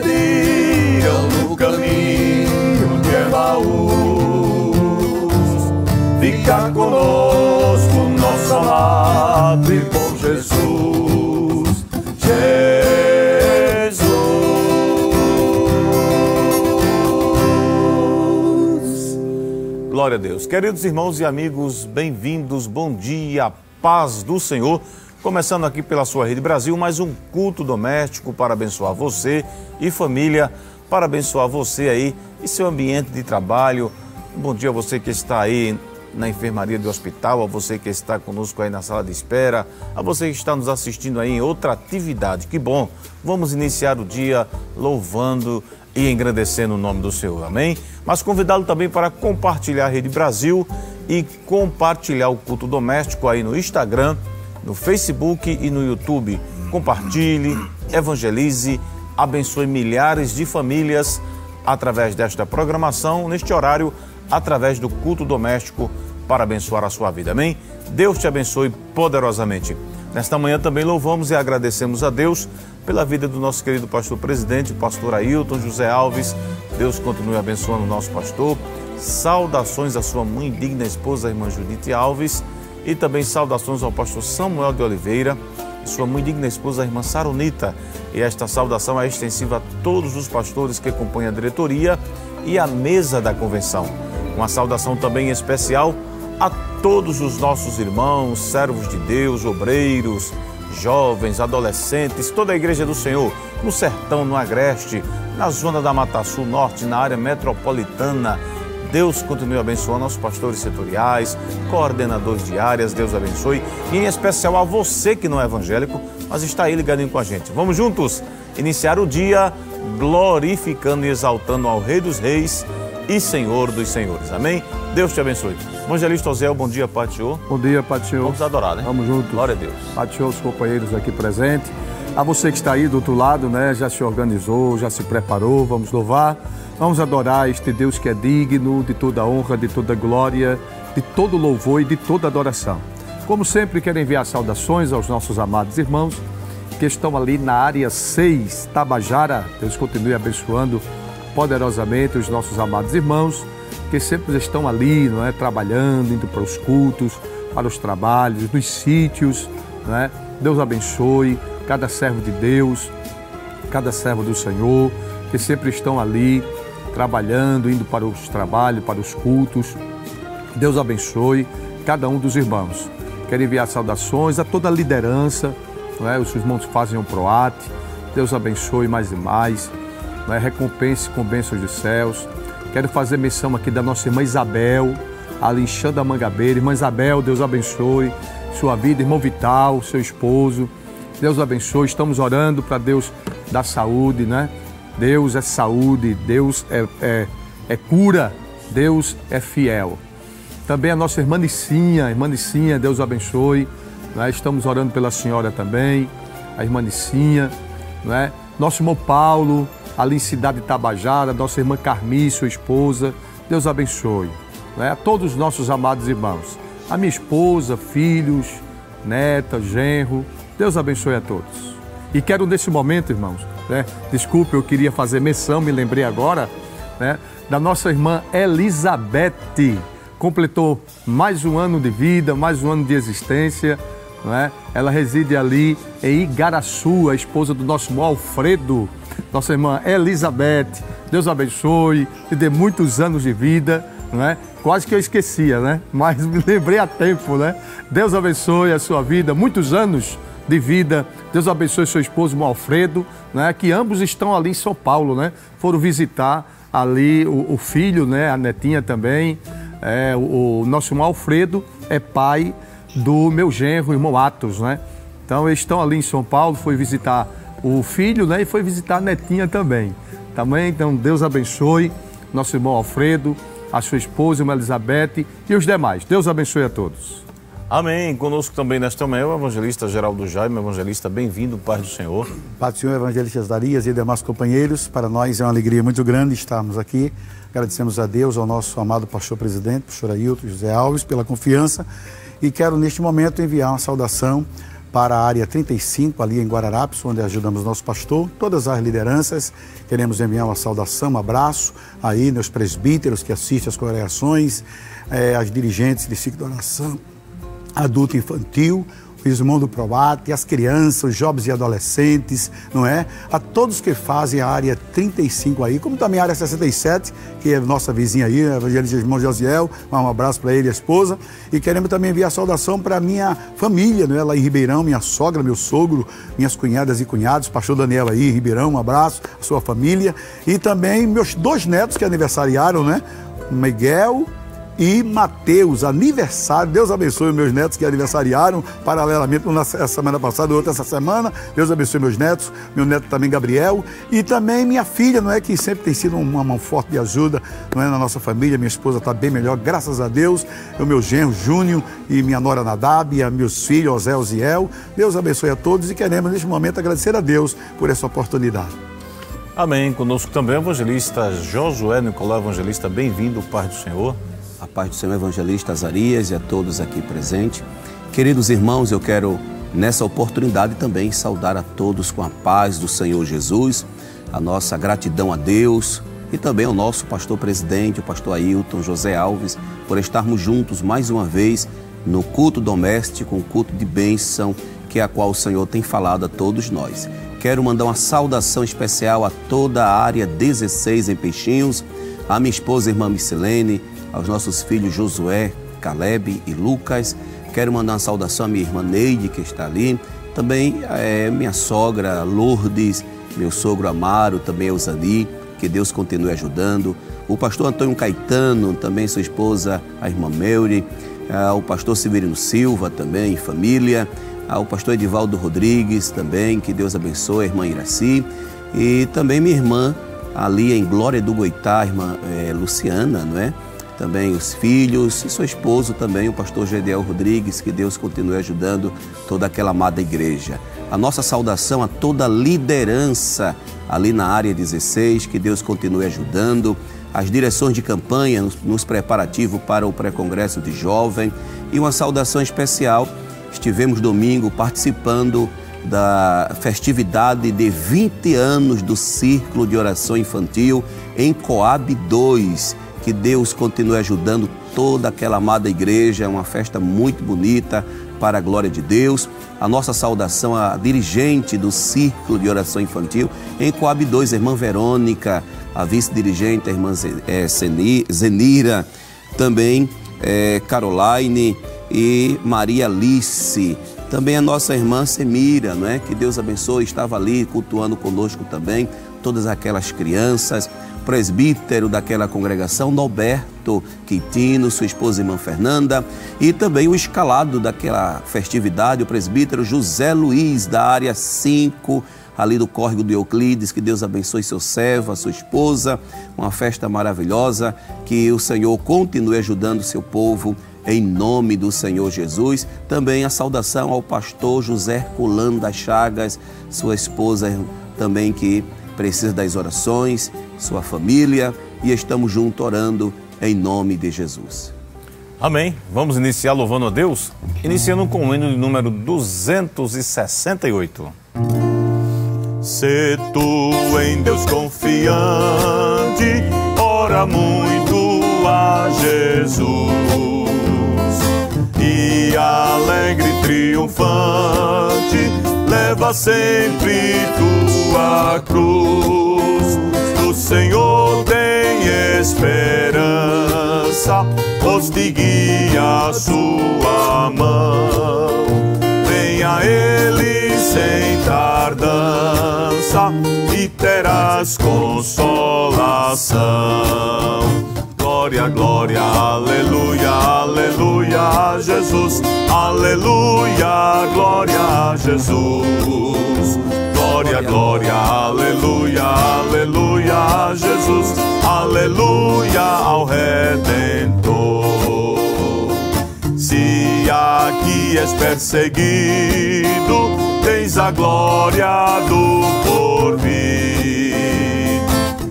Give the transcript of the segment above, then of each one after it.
pediam no caminho de Emaús. Fica conosco, nosso amado e bom Jesus, Jesus. Glória a Deus. Queridos irmãos e amigos, bem-vindos, bom dia, paz do Senhor. Começando aqui pela sua Rede Brasil, mais um culto doméstico para abençoar você e família, para abençoar você aí e seu ambiente de trabalho. Bom dia a você que está aí na enfermaria do hospital, a você que está conosco aí na sala de espera, a você que está nos assistindo aí em outra atividade. Que bom! Vamos iniciar o dia louvando e engrandecendo o nome do Senhor, amém? Mas convidá-lo também para compartilhar a Rede Brasil e compartilhar o culto doméstico aí no Instagram, no Facebook e no YouTube. Compartilhe, evangelize, abençoe milhares de famílias através desta programação, neste horário, através do culto doméstico para abençoar a sua vida, amém? Deus te abençoe poderosamente. Nesta manhã também louvamos e agradecemos a Deus pela vida do nosso querido pastor-presidente, o pastor Ailton José Alves. Deus continue abençoando o nosso pastor. Saudações à sua mãe, digna esposa, a irmã Judith Alves. E também saudações ao pastor Samuel de Oliveira e sua mãe digna esposa, a irmã Saronita. E esta saudação é extensiva a todos os pastores que compõem a diretoria e a mesa da convenção. Uma saudação também especial a todos os nossos irmãos, servos de Deus, obreiros, jovens, adolescentes, toda a Igreja do Senhor, no sertão, no agreste, na zona da Mata Sul Norte, na área metropolitana. Deus continue abençoando nossos pastores setoriais, coordenadores de áreas, Deus abençoe. E em especial a você que não é evangélico, mas está aí ligadinho com a gente. Vamos juntos iniciar o dia glorificando e exaltando ao Rei dos Reis e Senhor dos Senhores. Amém? Deus te abençoe. Evangelista Ozel, bom dia, Patiô. Bom dia, Patiô. Vamos adorar, né? Vamos juntos. Glória a Deus. Patiô, os companheiros aqui presentes. A você que está aí do outro lado, né? Já se organizou, já se preparou, vamos louvar. Vamos adorar este Deus que é digno de toda honra, de toda glória, de todo louvor e de toda adoração. Como sempre, quero enviar saudações aos nossos amados irmãos que estão ali na área 6, Tabajara. Deus continue abençoando poderosamente os nossos amados irmãos que sempre estão ali, não é, trabalhando, indo para os cultos, para os trabalhos, nos sítios, não é? Deus abençoe cada servo de Deus, cada servo do Senhor, que sempre estão ali trabalhando, indo para os trabalhos, para os cultos. Deus abençoe cada um dos irmãos. Quero enviar saudações a toda a liderança, não é? Os irmãos fazem um PROAT. Deus abençoe mais e mais, não é? Recompense com bênçãos dos céus. Quero fazer menção aqui da nossa irmã Isabel, Alexandra Mangabeira. Irmã Isabel, Deus abençoe sua vida. Irmão Vital, seu esposo, Deus abençoe. Estamos orando para Deus dar saúde, né? Deus é saúde, Deus é cura, Deus é fiel. Também a nossa irmã Nicinha, Deus abençoe. Né? Estamos orando pela senhora também, a irmã Nicinha. Né? Nosso irmão Paulo, ali em Cidade de Tabajara, nossa irmã Carmi, sua esposa, Deus abençoe. Né? A todos os nossos amados irmãos, a minha esposa, filhos, neta, genro, Deus abençoe a todos. E quero nesse momento, irmãos, né? Desculpe, eu queria fazer menção, me lembrei agora, né? Da nossa irmã Elizabeth. Completou mais um ano de vida, mais um ano de existência, né? Ela reside ali em Igarassu, a esposa do nosso irmão Alfredo. Nossa irmã Elizabeth, Deus abençoe e dê muitos anos de vida, né? Quase que eu esquecia, né? Mas me lembrei a tempo, né? Deus abençoe a sua vida, muitos anos de vida. Deus abençoe seu esposo, irmão Alfredo, né, que ambos estão ali em São Paulo, né? Foram visitar ali o filho, né, a netinha também. É, o nosso irmão Alfredo é pai do meu genro, irmão Atos, né? Então eles estão ali em São Paulo, foi visitar o filho, né, e foi visitar a netinha também. Também, então, Deus abençoe nosso irmão Alfredo, a sua esposa, irmã Elizabeth e os demais. Deus abençoe a todos. Amém. Conosco também nesta manhã o evangelista Geraldo Jaime. Evangelista, bem-vindo, Paz do Senhor. Paz do Senhor, evangelistas Darias e demais companheiros. Para nós é uma alegria muito grande estarmos aqui. Agradecemos a Deus, ao nosso amado pastor-presidente, pastor Ailton José Alves, pela confiança. E quero, neste momento, enviar uma saudação para a área 35, ali em Guararapes, onde ajudamos nosso pastor, todas as lideranças. Queremos enviar uma saudação, um abraço aí nos presbíteros que assistem às congregações, as dirigentes de ciclo de oração adulto e infantil, o irmão do Proate, as crianças, os jovens e adolescentes, não é? A todos que fazem a área 35 aí, como também a área 67, que é nossa vizinha aí, o evangelista irmão Josiel, um abraço para ele e a esposa. E queremos também enviar saudação para a minha família, não é? Lá em Ribeirão, minha sogra, meu sogro, minhas cunhadas e cunhados, pastor Daniel aí, Ribeirão, um abraço, a sua família. E também meus dois netos que aniversariaram, né? Miguel e Mateus, aniversário. Deus abençoe meus netos que aniversariaram paralelamente, uma semana passada, outra essa semana. Deus abençoe meus netos, meu neto também Gabriel, e também minha filha, não é, que sempre tem sido uma mão forte de ajuda, não é, na nossa família. Minha esposa está bem melhor, graças a Deus. O meu genro Júnior e minha nora Nadab, e meus filhos Ozel e Josiel. Deus abençoe a todos e queremos neste momento agradecer a Deus por essa oportunidade. Amém. Conosco também o evangelista Josué Nicolau. Evangelista, bem-vindo, Pai do Senhor. A paz do Senhor, evangelista Azarias, e a todos aqui presentes. Queridos irmãos, eu quero nessa oportunidade também saudar a todos com a paz do Senhor Jesus, a nossa gratidão a Deus e também ao nosso pastor presidente, o pastor Ailton José Alves, por estarmos juntos mais uma vez no culto doméstico, um culto de bênção, que é a qual o Senhor tem falado a todos nós. Quero mandar uma saudação especial a toda a área 16 em Peixinhos, a minha esposa, irmã Micilene, aos nossos filhos Josué, Caleb e Lucas. Quero mandar uma saudação à minha irmã Neide, que está ali, também minha sogra Lourdes, meu sogro Amaro, também Eusani, que Deus continue ajudando, o pastor Antônio Caetano, também sua esposa, a irmã Meire, o pastor Severino Silva, também família, o pastor Edivaldo Rodrigues também, que Deus abençoe, a irmã Iraci, e também minha irmã ali em Glória do Goitá, a irmã Luciana, não é? Também os filhos e seu esposo também, o pastor Gediel Rodrigues, que Deus continue ajudando toda aquela amada igreja. A nossa saudação a toda a liderança ali na área 16, que Deus continue ajudando. As direções de campanha nos preparativos para o pré-congresso de jovem. E uma saudação especial, estivemos domingo participando da festividade de 20 anos do Círculo de Oração Infantil em Coab II. Que Deus continue ajudando toda aquela amada igreja. É uma festa muito bonita para a glória de Deus. A nossa saudação à dirigente do Círculo de Oração Infantil em Coab II, a irmã Verônica, a vice-dirigente, a irmã Zenira, também Caroline e Maria Alice. Também a nossa irmã Semira, né? Que Deus abençoe, estava ali cultuando conosco também, todas aquelas crianças. Presbítero daquela congregação, Norberto Quintino, sua esposa irmã Fernanda, e também o escalado daquela festividade, o presbítero José Luiz, da área 5, ali do córrego do Euclides. Que Deus abençoe seu servo, a sua esposa, uma festa maravilhosa, que o Senhor continue ajudando seu povo, em nome do Senhor Jesus. Também a saudação ao pastor José Colanda Chagas, sua esposa também, que precisa das orações, sua família, e estamos juntos orando em nome de Jesus. Amém. Vamos iniciar louvando a Deus, iniciando com o hino de número 268. Se tu em Deus confiante, ora muito a Jesus, e alegre e triunfante, leva sempre tua cruz. O Senhor tem esperança, os que guia a sua mão. Venha a Ele sem tardança e terás consolação. Glória, glória, aleluia, aleluia a Jesus. Aleluia, glória a Jesus. Glória, glória, aleluia, aleluia a Jesus. Aleluia ao Redentor. Se aqui és perseguido, tens a glória do porvir.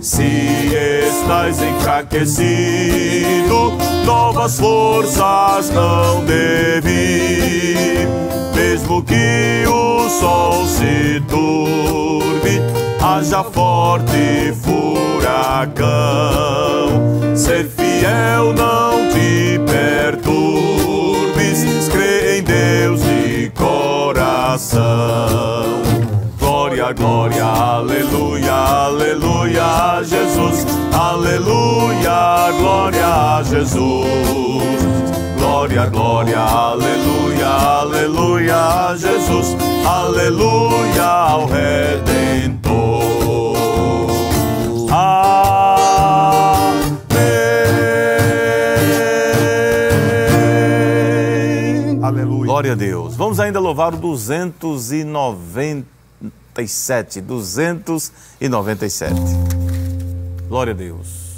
Se estás enfraquecido, novas forças não devi. Mesmo que o sol se turve, haja forte furacão. Ser fiel não te perturbes, crê em Deus de coração. Glória, glória, aleluia, aleluia a Jesus. Aleluia, glória a Jesus. Glória, glória, aleluia, aleluia a Jesus. Aleluia ao Redentor. Amém. Aleluia. Glória a Deus. Vamos ainda louvar o 297. Glória a Deus.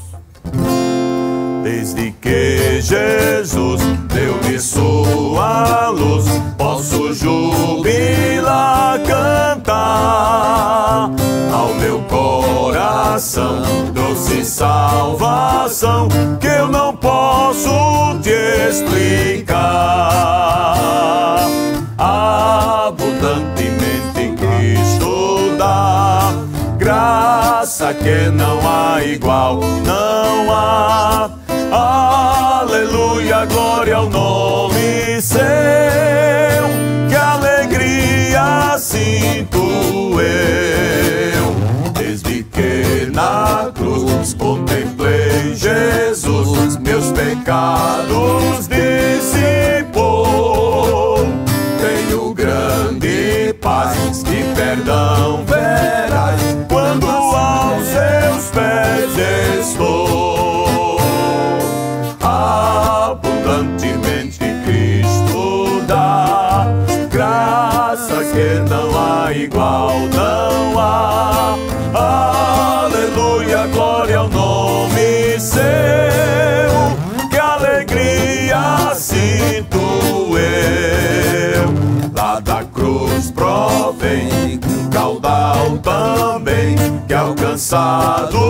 Desde que Jesus deu-me sua luz, posso jubilar, cantar. Ao meu coração trouxe salvação que eu não posso te explicar. Graça que não há igual, não há. Aleluia, glória ao nome seu. Que alegria sinto eu, desde que na cruz contemplei Jesus, meus pecados dissipou. Tenho grande paz e perdão verás quando aos seus pés estou. Abundantemente Cristo dá graça que não há igual, não há. Aleluia, glória ao nome seu. Que alegria sinto eu, lá da cruz provém caudal também, que alcançado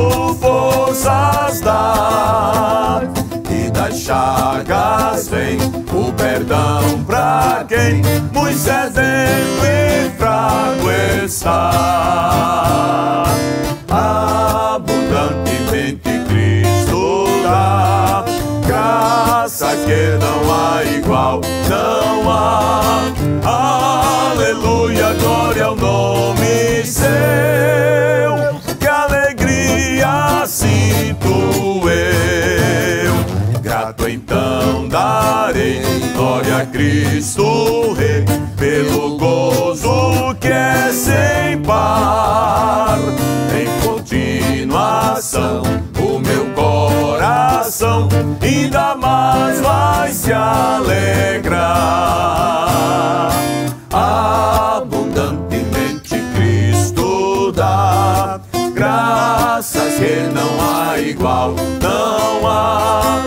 forças dá. E das chagas vem o perdão pra quem muito sedento e fraco está. Abundantemente Cristo dá graça que não há igual, não há. Aleluia, glória ao nome seu. Que alegria sinto eu, grato então darei glória a Cristo Rei, pelo gozo que é sem par. Em continuação o meu coração ainda mais vai se alegrar. Abundantemente Cristo dá graça que não há igual, não há.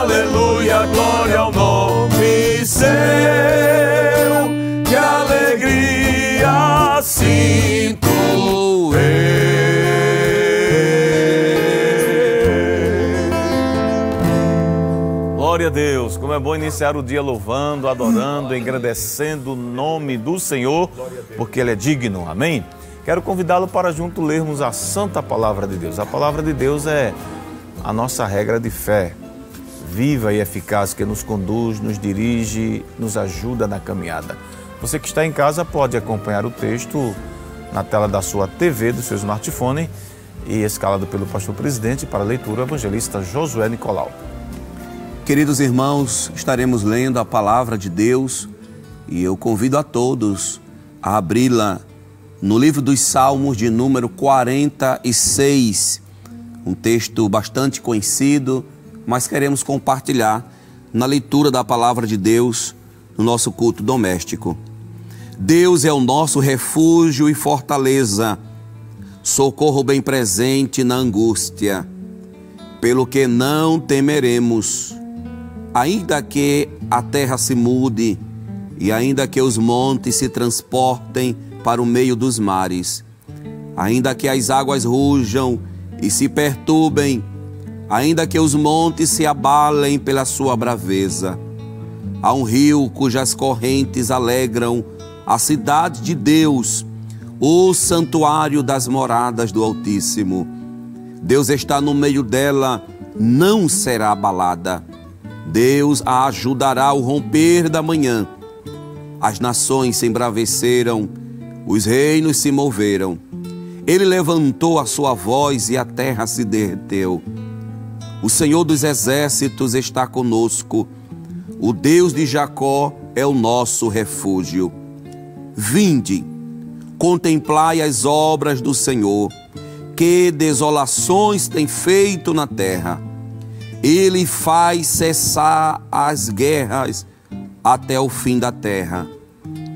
Aleluia, glória ao nome seu. Que alegria sinto eu. Glória a Deus. Como é bom iniciar o dia louvando, adorando, engrandecendo o nome do Senhor, porque Ele é digno, amém? Quero convidá-lo para junto lermos a Santa Palavra de Deus. A Palavra de Deus é a nossa regra de fé, viva e eficaz, que nos conduz, nos dirige, nos ajuda na caminhada. Você que está em casa pode acompanhar o texto na tela da sua TV, do seu smartphone, e escalado pelo pastor presidente para a leitura, o evangelista Josué Nicolau. Queridos irmãos, estaremos lendo a Palavra de Deus e eu convido a todos a abri-la no livro dos Salmos de número 46, um texto bastante conhecido, mas queremos compartilhar na leitura da Palavra de Deus no nosso culto doméstico. Deus é o nosso refúgio e fortaleza, socorro bem presente na angústia, pelo que não temeremos. Ainda que a terra se mude e ainda que os montes se transportem para o meio dos mares, ainda que as águas rujam e se perturbem, ainda que os montes se abalem pela sua braveza. Há um rio cujas correntes alegram a cidade de Deus, o santuário das moradas do Altíssimo. Deus está no meio dela, não será abalada. Deus a ajudará ao romper da manhã. As nações se embraveceram, os reinos se moveram. Ele levantou a sua voz e a terra se derreteu. O Senhor dos exércitos está conosco. O Deus de Jacó é o nosso refúgio. Vinde, contemplai as obras do Senhor, que desolações tem feito na terra. Ele faz cessar as guerras até o fim da terra.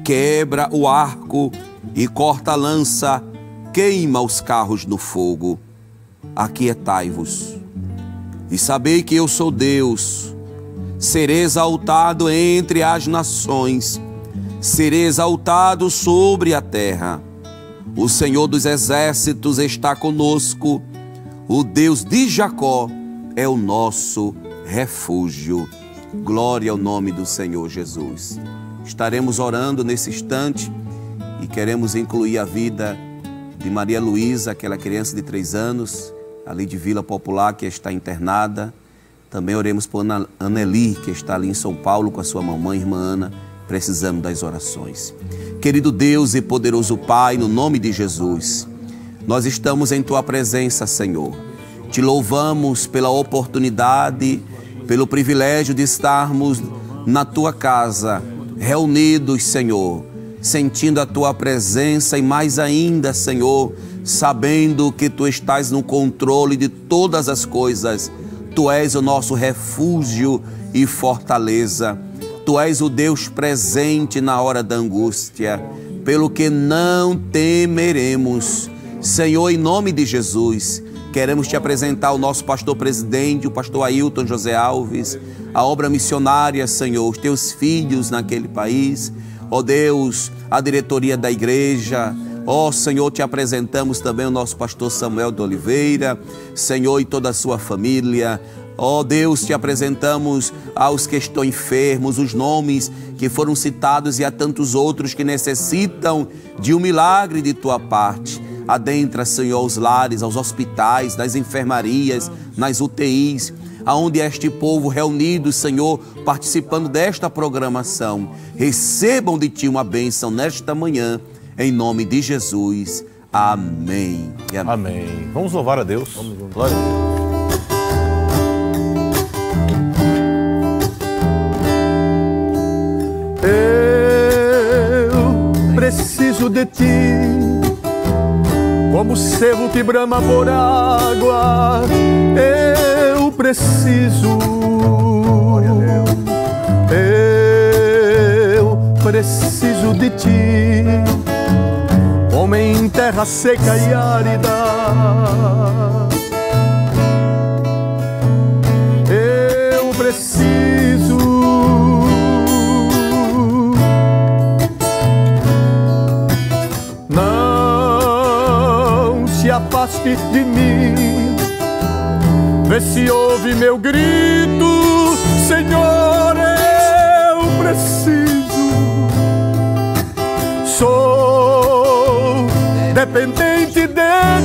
Quebra o arco e corta a lança, queima os carros no fogo. Aquietai-vos e sabei que eu sou Deus. Serei exaltado entre as nações, serei exaltado sobre a terra. O Senhor dos exércitos está conosco, o Deus de Jacó é o nosso refúgio. Glória ao nome do Senhor Jesus. Estaremos orando nesse instante e queremos incluir a vida de Maria Luísa, aquela criança de 3 anos, ali de Vila Popular, que está internada. Também oremos por Anneli, que está ali em São Paulo com a sua mamãe, irmã Ana. Precisamos das orações. Querido Deus e poderoso Pai, no nome de Jesus, nós estamos em Tua presença, Senhor. Te louvamos pela oportunidade, pelo privilégio de estarmos na Tua casa, reunidos, Senhor, sentindo a Tua presença e mais ainda, Senhor, sabendo que Tu estás no controle de todas as coisas. Tu és o nosso refúgio e fortaleza. Tu és o Deus presente na hora da angústia, pelo que não temeremos. Senhor, em nome de Jesus, queremos te apresentar o nosso pastor presidente, o pastor Ailton José Alves, a obra missionária, Senhor, os teus filhos naquele país. Ó Deus, a diretoria da igreja. Ó Senhor, te apresentamos também o nosso pastor Samuel de Oliveira, Senhor, e toda a sua família. Ó Deus, te apresentamos aos que estão enfermos, os nomes que foram citados e a tantos outros que necessitam de um milagre de Tua parte. Adentra, Senhor, aos lares, aos hospitais, nas enfermarias, nas UTIs, aonde este povo reunido, Senhor, participando desta programação, recebam de Ti uma bênção nesta manhã. Em nome de Jesus, amém. Amém. Amém. Vamos louvar a Deus. Vamos. Glória a Deus. Eu preciso de ti, como o cervo que brama por água. Eu preciso. Glória a Deus. Eu preciso de ti, homem em terra seca e árida. Eu preciso. Não se afaste de mim, vê se ouve meu grito, Senhor. Eu preciso. Sou dependente de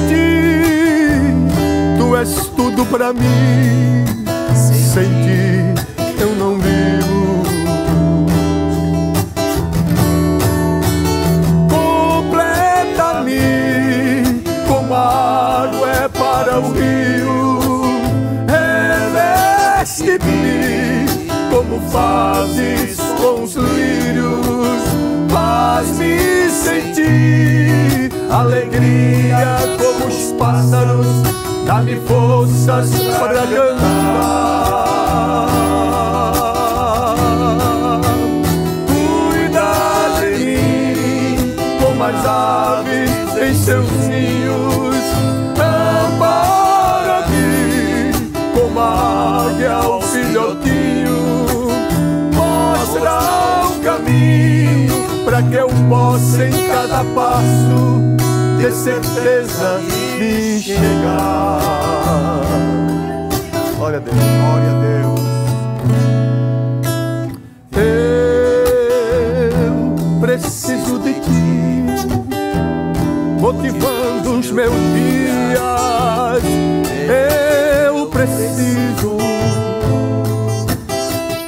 ti, tu és tudo pra mim. Sem ti eu não vivo. Completa-me como a água é para o rio. Reveste-me como fazes com os lírios. Faz-me sentir alegria como os pássaros, dá-me forças para cantar. Cuida de mim como as aves em seus ninhos, ampara-me como a águia ao filhotinho. Mostra o caminho para que eu possa em cada passo ter certeza de chegar. Glória a Deus, glória a Deus. Eu preciso de ti, motivando os meus dias. Eu preciso.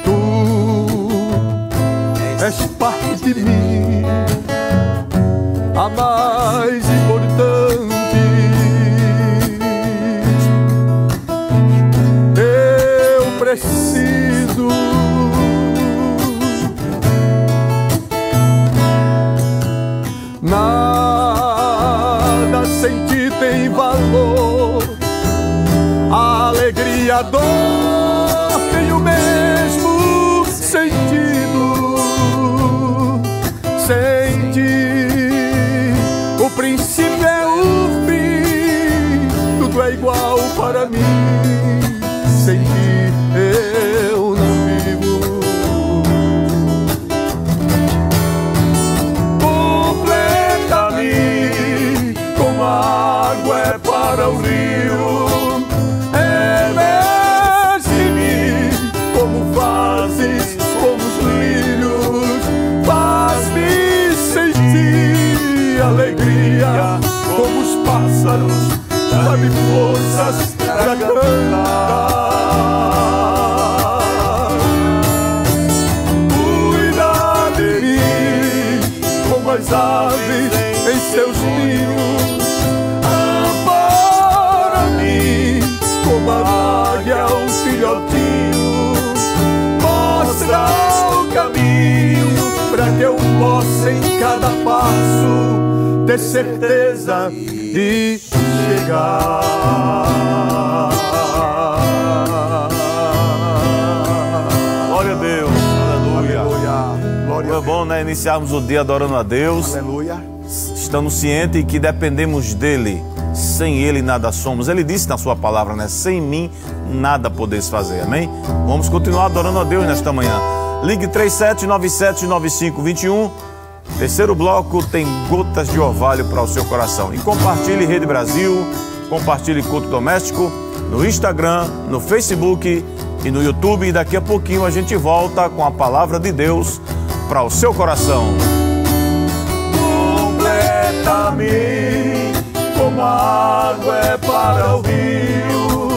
Tu és parte de mim, a mais importante. Preciso. Nada sem ti tem valor. A alegria, a dor tem o mesmo sentido. Sem ti, o princípio é o fim. Tudo é igual para mim. Sem ti eu não vivo. Completa-me como a água é para o rio. Elege-me como fazes com os lírios. Faz-me sentir alegria como os pássaros. Dá-me forças pra cantar. As aves em seus ninhos, apara-me como a águia um filhotinho. Mostra o caminho para que eu possa em cada passo ter certeza de chegar. Glória a Deus. É bom, né? Iniciarmos o dia adorando a Deus. Aleluia. Estamos cientes que dependemos dele. Sem ele nada somos. Ele disse na sua palavra, né? Sem mim nada podeis fazer, amém? Vamos continuar adorando a Deus nesta manhã. Ligue 37979521. Terceiro bloco tem gotas de orvalho para o seu coração. E compartilhe Rede Brasil, compartilhe Culto Doméstico no Instagram, no Facebook e no YouTube. E daqui a pouquinho a gente volta com a palavra de Deus para o seu coração. Completa-me como a água é para o rio.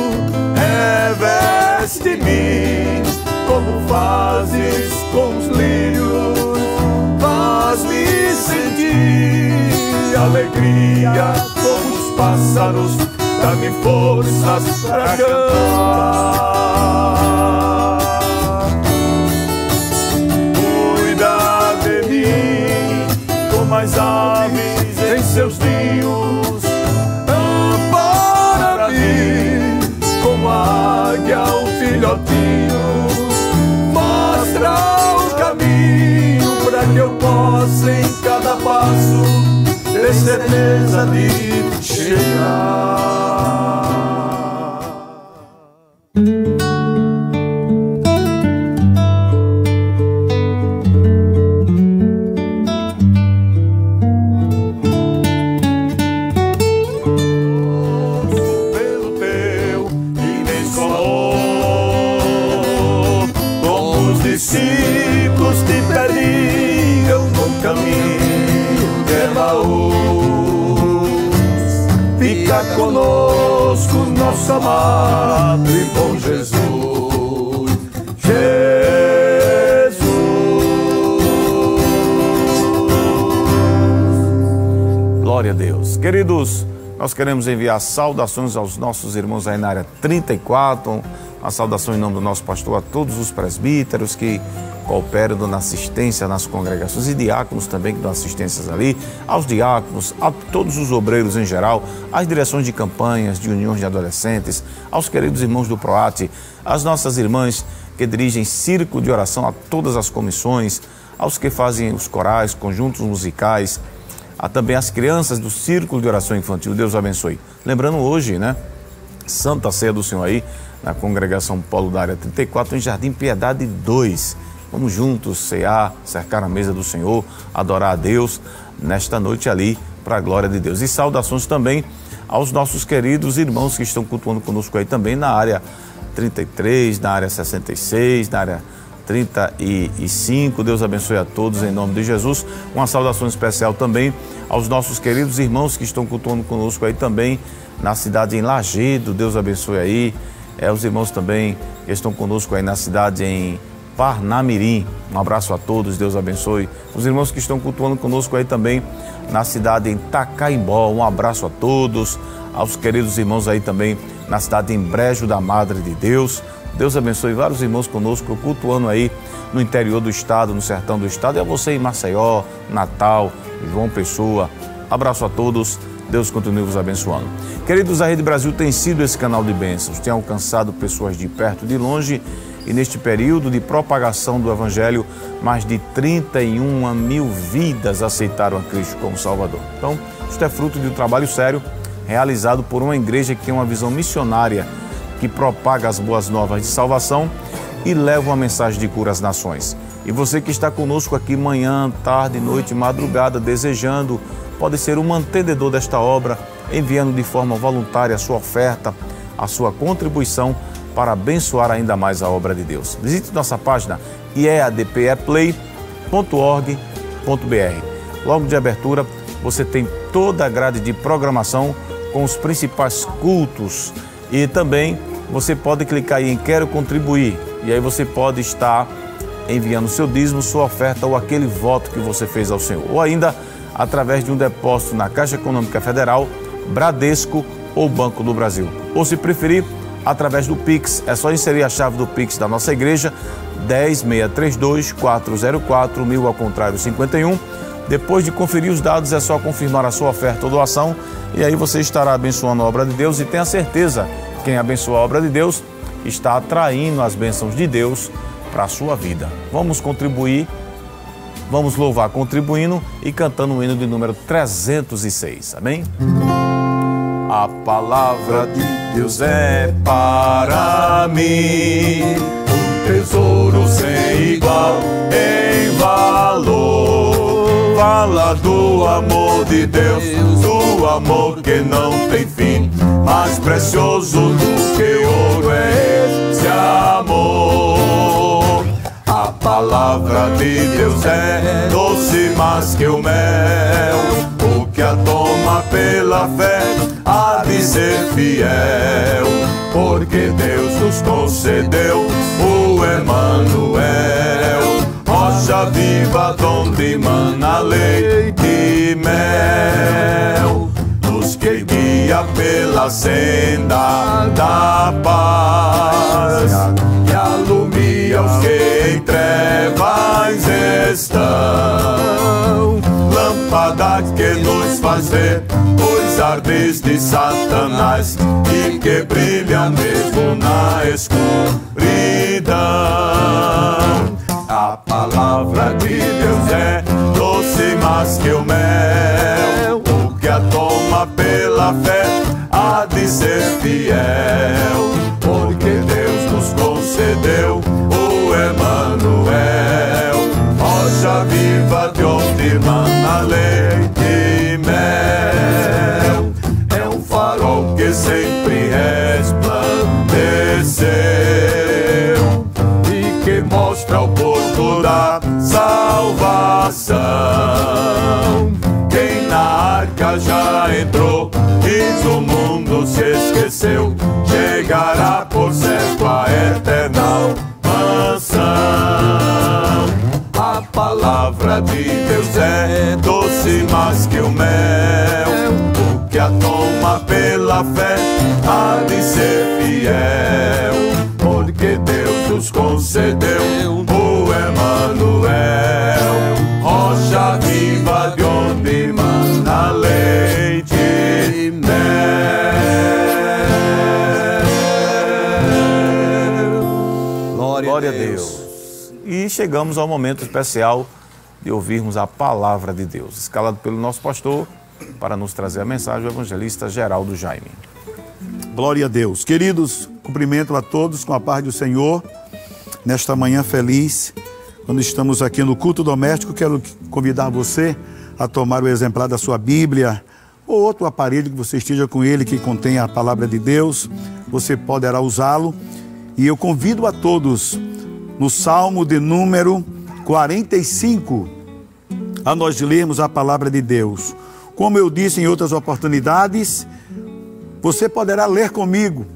Reveste-me como fazes com os lírios. Faz-me sentir alegria como os pássaros. Dá-me forças para cantar. As aves em seus ninhos, ampara-me como a águia o filhotinho. Mostra o caminho para que eu possa em cada passo ter certeza de chegar. Conosco, nosso amado e bom Jesus, Jesus. Glória a Deus. Queridos, nós queremos enviar saudações aos nossos irmãos aí na área 34, uma saudação em nome do nosso pastor a todos os presbíteros que cooperam dando assistência nas congregações e diáconos também que dão assistências ali, aos diáconos, a todos os obreiros em geral, às direções de campanhas, de uniões de adolescentes, aos queridos irmãos do PROAT, às nossas irmãs que dirigem circo de oração a todas as comissões, aos que fazem os corais, conjuntos musicais, a também as crianças do Círculo de Oração Infantil. Deus abençoe. Lembrando hoje, né? Santa Ceia do Senhor aí, na congregação Paulo da área 34, em Jardim Piedade 2. Vamos juntos cear, cercar a mesa do Senhor, adorar a Deus nesta noite ali, para a glória de Deus. E saudações também aos nossos queridos irmãos que estão cultuando conosco aí também na área 33, na área 66, na área 35. Deus abençoe a todos em nome de Jesus. Uma saudação especial também aos nossos queridos irmãos que estão cultuando conosco aí também na cidade em Lagedo. Deus abençoe aí. Os irmãos também que estão conosco aí na cidade em Parnamirim. Um abraço a todos, Deus abençoe. Os irmãos que estão cultuando conosco aí também na cidade em Tacaimbó. Um abraço a todos. Aos queridos irmãos aí também na cidade em Brejo da Madre de Deus. Deus abençoe vários irmãos conosco, cultuando aí no interior do estado, no sertão do estado. E a você em Maceió, Natal, João Pessoa. Abraço a todos. Deus continue vos abençoando. Queridos, a Rede Brasil tem sido esse canal de bênçãos. Tem alcançado pessoas de perto e de longe. E neste período de propagação do Evangelho, mais de 31 mil vidas aceitaram a Cristo como Salvador. Então, isto é fruto de um trabalho sério realizado por uma igreja que tem uma visão missionária, que propaga as boas novas de salvação e leva uma mensagem de cura às nações. E você que está conosco aqui manhã, tarde, noite, madrugada, desejando, pode ser um mantenedor desta obra, enviando de forma voluntária a sua oferta, a sua contribuição para abençoar ainda mais a obra de Deus. Visite nossa página eadpeplay.org.br. Logo de abertura, você tem toda a grade de programação com os principais cultos e também você pode clicar aí em Quero Contribuir e aí você pode estar enviando seu dízimo, sua oferta ou aquele voto que você fez ao Senhor. Ou ainda através de um depósito na Caixa Econômica Federal, Bradesco ou Banco do Brasil. Ou se preferir, através do Pix, é só inserir a chave do Pix da nossa igreja, 10632404000 ao contrário 51. Depois de conferir os dados, é só confirmar a sua oferta ou doação e aí você estará abençoando a obra de Deus. E tenha certeza, quem abençoa a obra de Deus está atraindo as bênçãos de Deus para a sua vida. Vamos contribuir, vamos louvar contribuindo e cantando o hino de número 306, amém? A palavra de Deus é para mim um tesouro sem igual em valor. Fala do amor de Deus, do amor que não tem fim. Mais precioso do que ouro é esse amor. A palavra de Deus é doce mais que o mel. Que a toma pela fé, há de ser fiel, porque Deus nos concedeu o Emanuel, rocha viva donde mana leite e mel, nos que guia pela senda da paz, que alumia os que em trevas estão. Lâmpada que nos faz ver os ardis de Satanás e que brilha mesmo na escuridão. A palavra de Deus é doce mais que o mel. O que a toma pela fé há de ser fiel, porque Deus nos concedeu o Emanuel, rocha viva de onde mana leite e mel. É um farol que sempre resplandeceu e que mostra o porto da salvação. Quem na arca já entrou e do mundo se esqueceu, chegará por certo a eternal mansão. A palavra de Deus é doce mais que o mel. O que a toma pela fé há de ser fiel, porque Deus nos concedeu o Emanuel, rocha viva de onde mana leite e mel. Glória a Deus. E chegamos ao momento especial de ouvirmos a palavra de Deus, escalado pelo nosso pastor, para nos trazer a mensagem, o evangelista Geraldo Jaime. Glória a Deus. Queridos, cumprimento a todos com a paz do Senhor, nesta manhã feliz, quando estamos aqui no culto doméstico. Quero convidar você a tomar o exemplar da sua Bíblia, ou outro aparelho que você esteja com ele, que contenha a palavra de Deus. Você poderá usá-lo E eu convido a todos, no Salmo de número 45, a nós lermos a palavra de Deus. Como eu disse em outras oportunidades, você poderá ler comigo.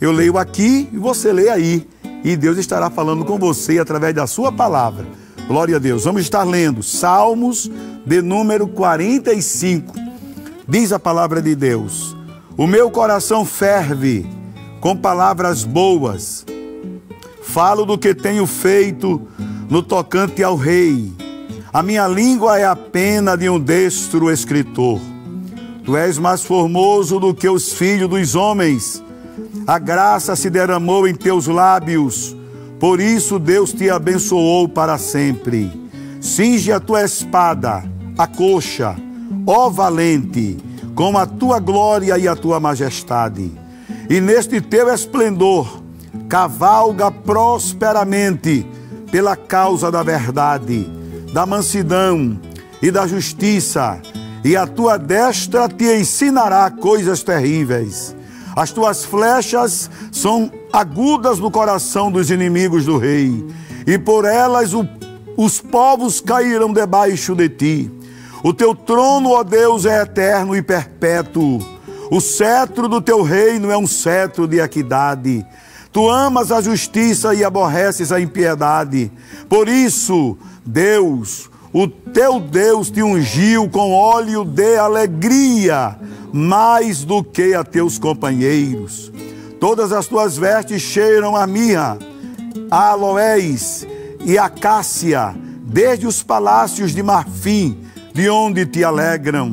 Eu leio aqui e você lê aí. E Deus estará falando com você através da sua palavra. Glória a Deus. Vamos estar lendo Salmos de número 45. Diz a palavra de Deus: o meu coração ferve com palavras boas. Falo do que tenho feito no tocante ao rei. A minha língua é a pena de um destro escritor. Tu és mais formoso do que os filhos dos homens. A graça se derramou em teus lábios. Por isso Deus te abençoou para sempre. Cinge a tua espada, a coxa, ó valente, com a tua glória e a tua majestade. E neste teu esplendor, cavalga prosperamente pela causa da verdade, da mansidão e da justiça. E a tua destra te ensinará coisas terríveis. As tuas flechas são agudas no coração dos inimigos do rei, e por elas os povos cairão debaixo de ti. O teu trono, ó Deus, é eterno e perpétuo. O cetro do teu reino é um cetro de equidade. Tu amas a justiça e aborreces a impiedade. Por isso, Deus, o teu Deus, te ungiu com óleo de alegria, mais do que a teus companheiros. Todas as tuas vestes cheiram a mirra, a aloés e a cássia, desde os palácios de marfim, de onde te alegram.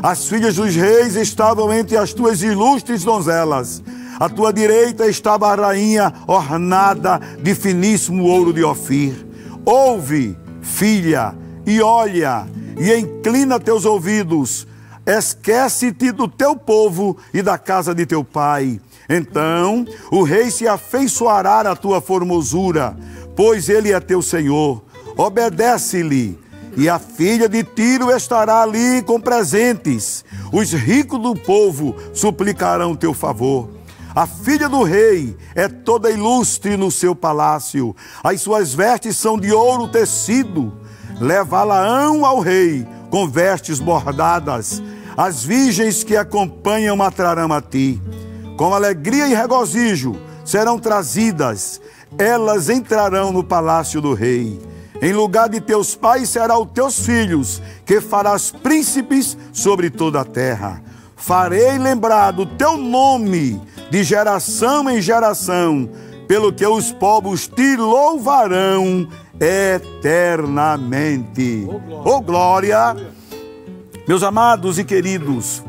As filhas dos reis estavam entre as tuas ilustres donzelas. À tua direita estava a rainha ornada de finíssimo ouro de Ofir. Ouve, filha, e olha, e inclina teus ouvidos. Esquece-te do teu povo e da casa de teu pai. Então o rei se afeiçoará à tua formosura, pois ele é teu senhor. Obedece-lhe, e a filha de Tiro estará ali com presentes. Os ricos do povo suplicarão teu favor. A filha do rei é toda ilustre no seu palácio. As suas vestes são de ouro tecido. Levá-la-ão ao rei com vestes bordadas. As virgens que acompanham atrarão a ti. Com alegria e regozijo serão trazidas. Elas entrarão no palácio do rei. Em lugar de teus pais será os teus filhos, que farás príncipes sobre toda a terra. Farei lembrar do teu nome de geração em geração, pelo que os povos te louvarão eternamente. Oh, glória! Meus amados e queridos,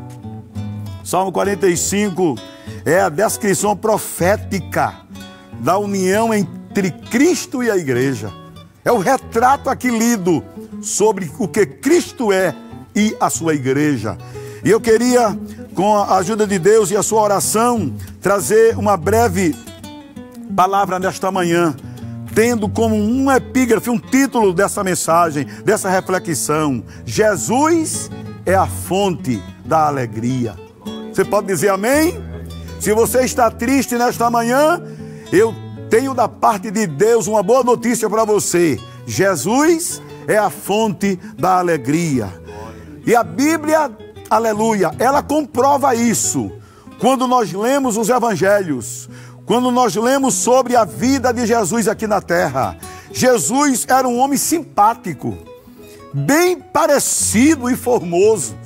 Salmo 45 é a descrição profética da união entre Cristo e a igreja. É o retrato aqui lido sobre o que Cristo é e a sua igreja. E eu queria, com a ajuda de Deus e a sua oração, trazer uma breve palavra nesta manhã, tendo como um epígrafe, um título dessa mensagem, dessa reflexão: Jesus é a fonte da alegria. Você pode dizer amém? Se você está triste nesta manhã, eu tenho da parte de Deus uma boa notícia para você: Jesus é a fonte da alegria. E a Bíblia, aleluia, ela comprova isso. Quando nós lemos os evangelhos, quando nós lemos sobre a vida de Jesus aqui na terra, Jesus era um homem simpático, bem parecido e formoso.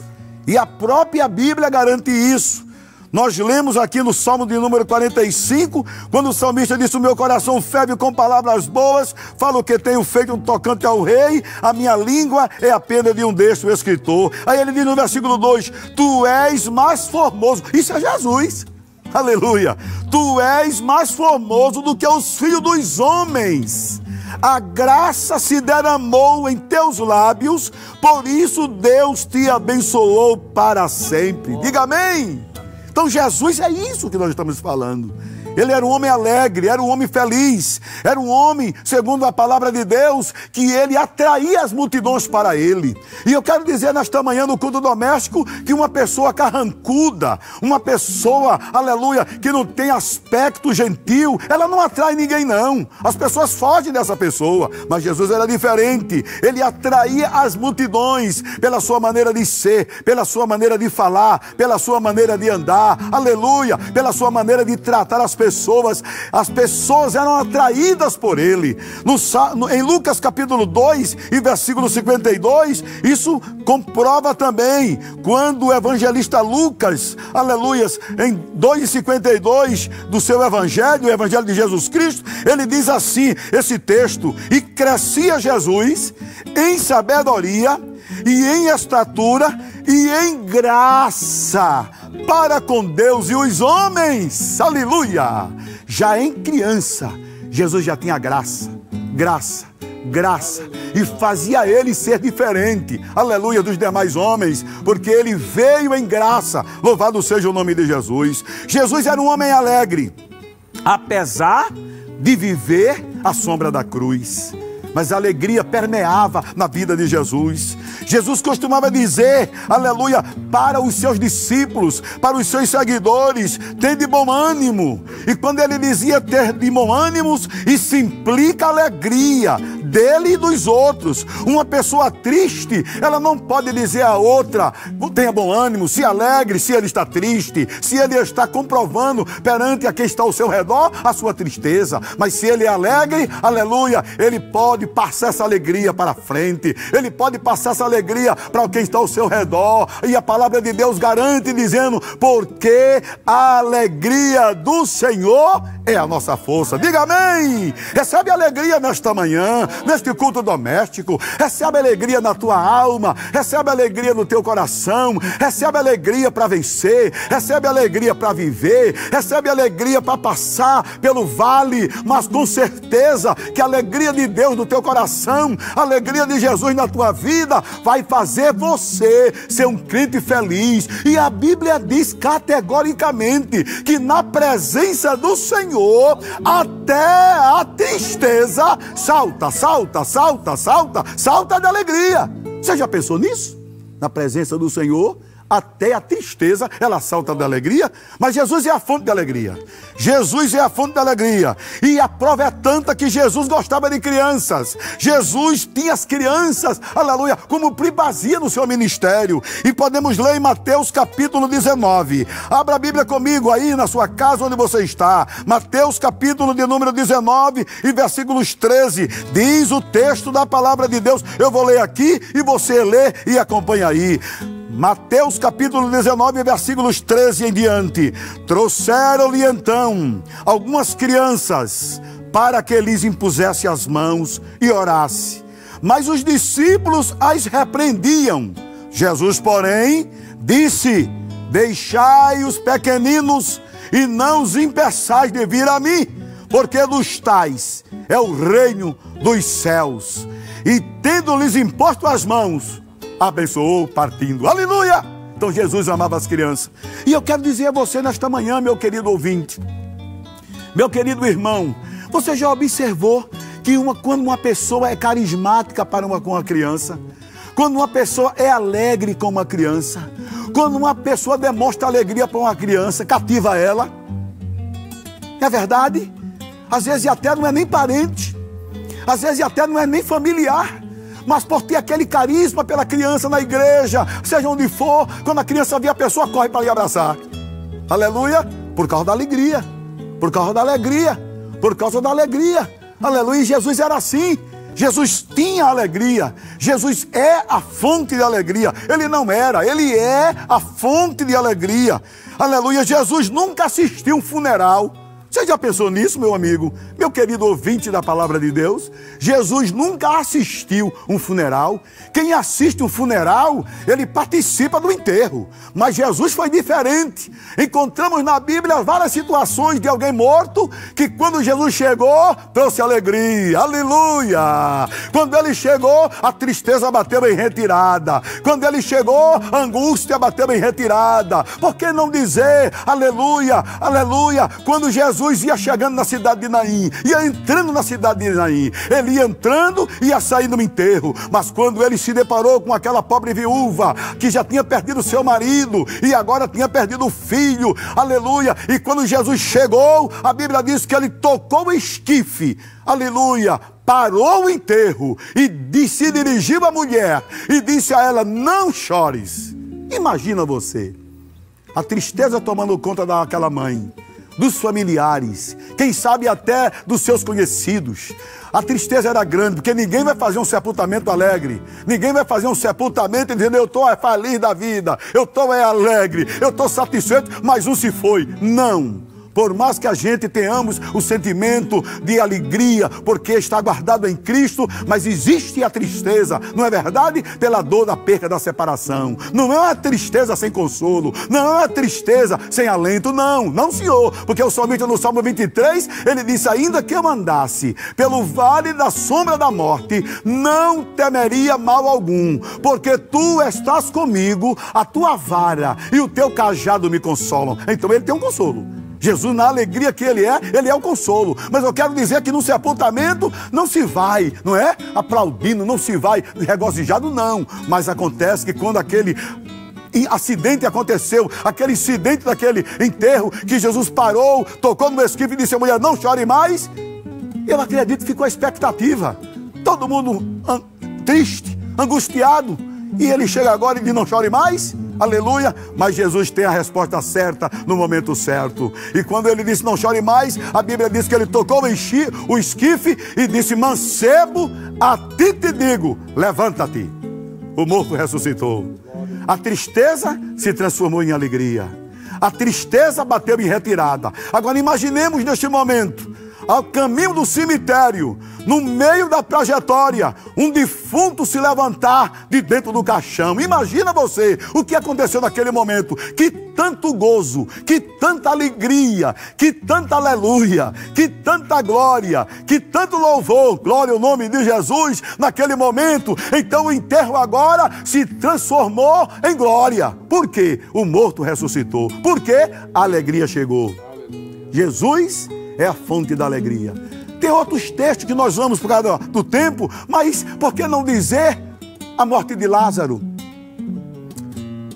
E a própria Bíblia garante isso. Nós lemos aqui no Salmo de número 45, quando o salmista disse: o meu coração ferve com palavras boas, falo o que tenho feito no tocante ao rei, a minha língua é a pena de um destro escritor. Aí ele diz no versículo 2: tu és mais formoso. Isso é Jesus. Aleluia! Tu és mais formoso do que os filhos dos homens. A graça se derramou em teus lábios, por isso Deus te abençoou para sempre. Diga amém! Então Jesus é isso que nós estamos falando. Ele era um homem alegre, era um homem feliz, era um homem, segundo a palavra de Deus, que ele atraía as multidões para ele. E eu quero dizer nesta manhã no culto doméstico que uma pessoa carrancuda, uma pessoa, aleluia, que não tem aspecto gentil, ela não atrai ninguém não. As pessoas fogem dessa pessoa, mas Jesus era diferente. Ele atraía as multidões pela sua maneira de ser, pela sua maneira de falar, pela sua maneira de andar, aleluia, pela sua maneira de tratar as pessoas. As pessoas eram atraídas por ele. Em Lucas capítulo 2 e versículo 52, isso comprova também quando o evangelista Lucas, aleluias, em 2:52 do seu evangelho, o evangelho de Jesus Cristo, ele diz assim, esse texto: e crescia Jesus em sabedoria e em estatura e em graça para com Deus e os homens. Aleluia! Já em criança, Jesus já tinha graça, e fazia ele ser diferente, aleluia, dos demais homens, porque ele veio em graça. Louvado seja o nome de Jesus. Jesus era um homem alegre, apesar de viver à sombra da cruz, mas a alegria permeava na vida de Jesus. Jesus costumava dizer, aleluia, para os seus discípulos, para os seus seguidores: tende bom ânimo. E quando ele dizia ter de bom ânimos, isso implica alegria dele e dos outros. Uma pessoa triste, ela não pode dizer a outra: tenha bom ânimo, se alegre, se ele está triste, se ele está comprovando perante a quem está ao seu redor a sua tristeza. Mas se ele é alegre, aleluia, ele pode passar essa alegria para frente, ele pode passar essa alegria para quem está ao seu redor. E a palavra de Deus garante dizendo: porque a alegria do Senhor é a nossa força. Diga amém. Recebe alegria nesta manhã, neste culto doméstico. Recebe alegria na tua alma, recebe alegria no teu coração, recebe alegria para vencer, recebe alegria para viver, recebe alegria para passar pelo vale, mas com certeza que a alegria de Deus no teu coração, a alegria de Jesus na tua vida, vai fazer você ser um crente feliz. E a Bíblia diz categoricamente que na presença do Senhor até a tristeza salta de alegria. Você já pensou nisso? Na presença do Senhor, até a tristeza, ela salta da alegria. Mas Jesus é a fonte da alegria. Jesus é a fonte da alegria. E a prova é tanta que Jesus gostava de crianças. Jesus tinha as crianças, aleluia, como primazia no seu ministério. E podemos ler em Mateus capítulo 19. Abra a Bíblia comigo aí na sua casa, onde você está. Mateus capítulo de número 19 e versículos 13. Diz o texto da palavra de Deus. Eu vou ler aqui e você lê e acompanha aí. Mateus capítulo 19, versículos 13 em diante. Trouxeram-lhe então algumas crianças para que lhes impusesse as mãos e orasse, mas os discípulos as repreendiam. Jesus, porém, disse: deixai os pequeninos e não os impeçais de vir a mim, porque dos tais é o reino dos céus. E tendo-lhes imposto as mãos, abençoou, partindo. Aleluia! Então Jesus amava as crianças. E eu quero dizer a você nesta manhã, meu querido ouvinte, meu querido irmão, você já observou que quando uma pessoa é carismática com a criança, quando uma pessoa é alegre com uma criança, quando uma pessoa demonstra alegria para uma criança, cativa ela? É verdade? Às vezes até não é nem parente, às vezes até não é nem familiar, mas por ter aquele carisma pela criança na igreja, seja onde for, quando a criança vê a pessoa, corre para lhe abraçar. Aleluia! Por causa da alegria, por causa da alegria, por causa da alegria. Aleluia! E Jesus era assim. Jesus tinha alegria. Jesus é a fonte de alegria. Ele não era, ele é a fonte de alegria. Aleluia! Jesus nunca assistiu um funeral. Você já pensou nisso, meu amigo? Meu querido ouvinte da palavra de Deus, Jesus nunca assistiu um funeral. Quem assiste um funeral, ele participa do enterro. Mas Jesus foi diferente. Encontramos na Bíblia várias situações de alguém morto, que quando Jesus chegou, trouxe alegria. Aleluia! Quando ele chegou, a tristeza bateu em retirada. Quando ele chegou, a angústia bateu em retirada. Por que não dizer aleluia, aleluia? Quando Jesus ia chegando na cidade de Nain, ia entrando na cidade de Nain, ele ia entrando e ia saindo no enterro. Mas quando ele se deparou com aquela pobre viúva que já tinha perdido seu marido e agora tinha perdido o filho, aleluia, e quando Jesus chegou, a Bíblia diz que ele tocou o esquife, aleluia, parou o enterro e se dirigiu à mulher e disse a ela: não chores. Imagina você, a tristeza tomando conta daquela mãe, dos familiares, quem sabe até dos seus conhecidos. A tristeza era grande, porque ninguém vai fazer um sepultamento alegre, ninguém vai fazer um sepultamento dizendo: eu estou feliz da vida, eu estou alegre, eu estou satisfeito, mas um se foi. Não. Por mais que a gente tenhamos o sentimento de alegria, porque está guardado em Cristo, mas existe a tristeza, não é verdade? Pela dor da perda, da separação. Não é uma tristeza sem consolo, não é uma tristeza sem alento, não senhor, porque o salmista no Salmo 23, ele disse: ainda que eu andasse pelo vale da sombra da morte, não temeria mal algum, porque tu estás comigo, a tua vara e o teu cajado me consolam. Então ele tem um consolo. Jesus, na alegria que ele é o consolo. Mas eu quero dizer que no sepultamento não se vai, não é? Aplaudindo, não se vai regozijado, não. Mas acontece que quando aquele acidente aconteceu, aquele incidente daquele enterro, que Jesus parou, tocou no esquife e disse à mulher: não chore mais. Eu acredito que ficou a expectativa. Todo mundo triste, angustiado. E ele chega agora e diz: não chore mais. Aleluia, mas Jesus tem a resposta certa no momento certo. E quando ele disse: não chore mais, a Bíblia diz que ele tocou o esquife e disse: mancebo, a ti te digo, levanta-te. O morto ressuscitou. A tristeza se transformou em alegria. A tristeza bateu em retirada. Agora imaginemos neste momento, ao caminho do cemitério, no meio da trajetória, um defunto se levantar de dentro do caixão. Imagina você o que aconteceu naquele momento. Que tanto gozo, que tanta alegria, que tanta aleluia, que tanta glória, que tanto louvor, glória ao nome de Jesus, naquele momento. Então o enterro agora se transformou em glória. Por quê? O morto ressuscitou. Por quê? A alegria chegou. Jesus é a fonte da alegria. Tem outros textos que nós vamos por causa do tempo, mas por que não dizer a morte de Lázaro?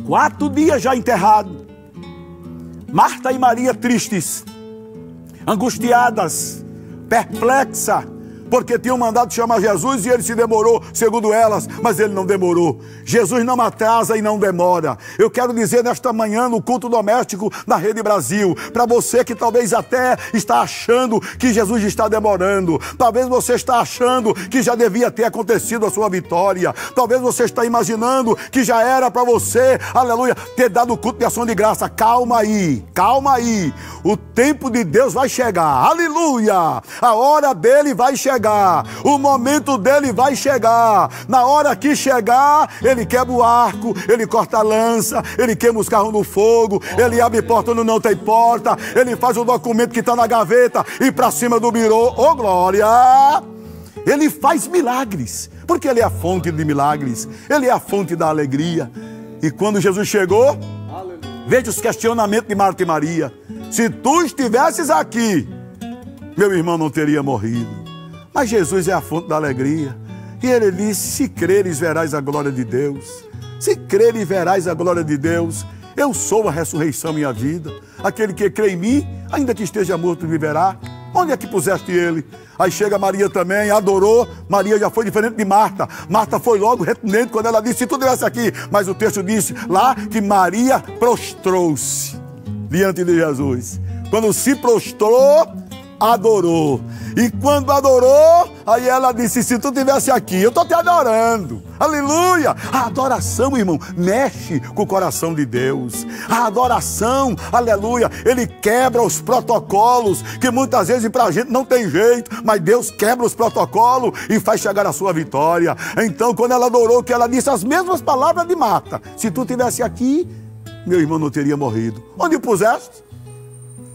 4 dias já enterrado. Marta e Maria tristes, angustiadas, perplexas, porque tinham mandado chamar Jesus e ele se demorou, segundo elas, mas ele não demorou. Jesus não atrasa e não demora. Eu quero dizer nesta manhã, no culto doméstico na Rede Brasil, para você que talvez até está achando que Jesus está demorando, talvez você está achando que já devia ter acontecido a sua vitória, talvez você está imaginando que já era para você, aleluia, ter dado o culto de ação de graça. Calma aí, calma aí, o tempo de Deus vai chegar, aleluia, a hora dele vai chegar, o momento dele vai chegar. Na hora que chegar, ele quebra o arco, ele corta a lança, ele queima os carros no fogo, ele abre porta onde não tem porta, ele faz o documento que está na gaveta e para cima do birô, oh glória! Ele faz milagres, porque ele é a fonte de milagres, ele é a fonte da alegria. E quando Jesus chegou, veja os questionamentos de Marta e Maria: se tu estivesses aqui, meu irmão não teria morrido. Mas Jesus é a fonte da alegria. E ele disse: se creres, verás a glória de Deus. Se creres, verás a glória de Deus. Eu sou a ressurreição e a vida. Aquele que crê em mim, ainda que esteja morto, viverá. Onde é que puseste ele? Aí chega Maria também, adorou. Maria já foi diferente de Marta. Marta foi logo retinente quando ela disse: se tu estivesse aqui. Mas o texto disse lá que Maria prostrou-se diante de Jesus. Quando se prostrou, adorou. E quando adorou, aí ela disse: se tu estivesse aqui, eu estou te adorando. Aleluia! A adoração, irmão, mexe com o coração de Deus. A adoração, aleluia, ele quebra os protocolos, que muitas vezes para a gente não tem jeito, mas Deus quebra os protocolos e faz chegar a sua vitória. Então, quando ela adorou, que ela disse as mesmas palavras de Marta: se tu estivesse aqui, meu irmão não teria morrido. Onde o puseste?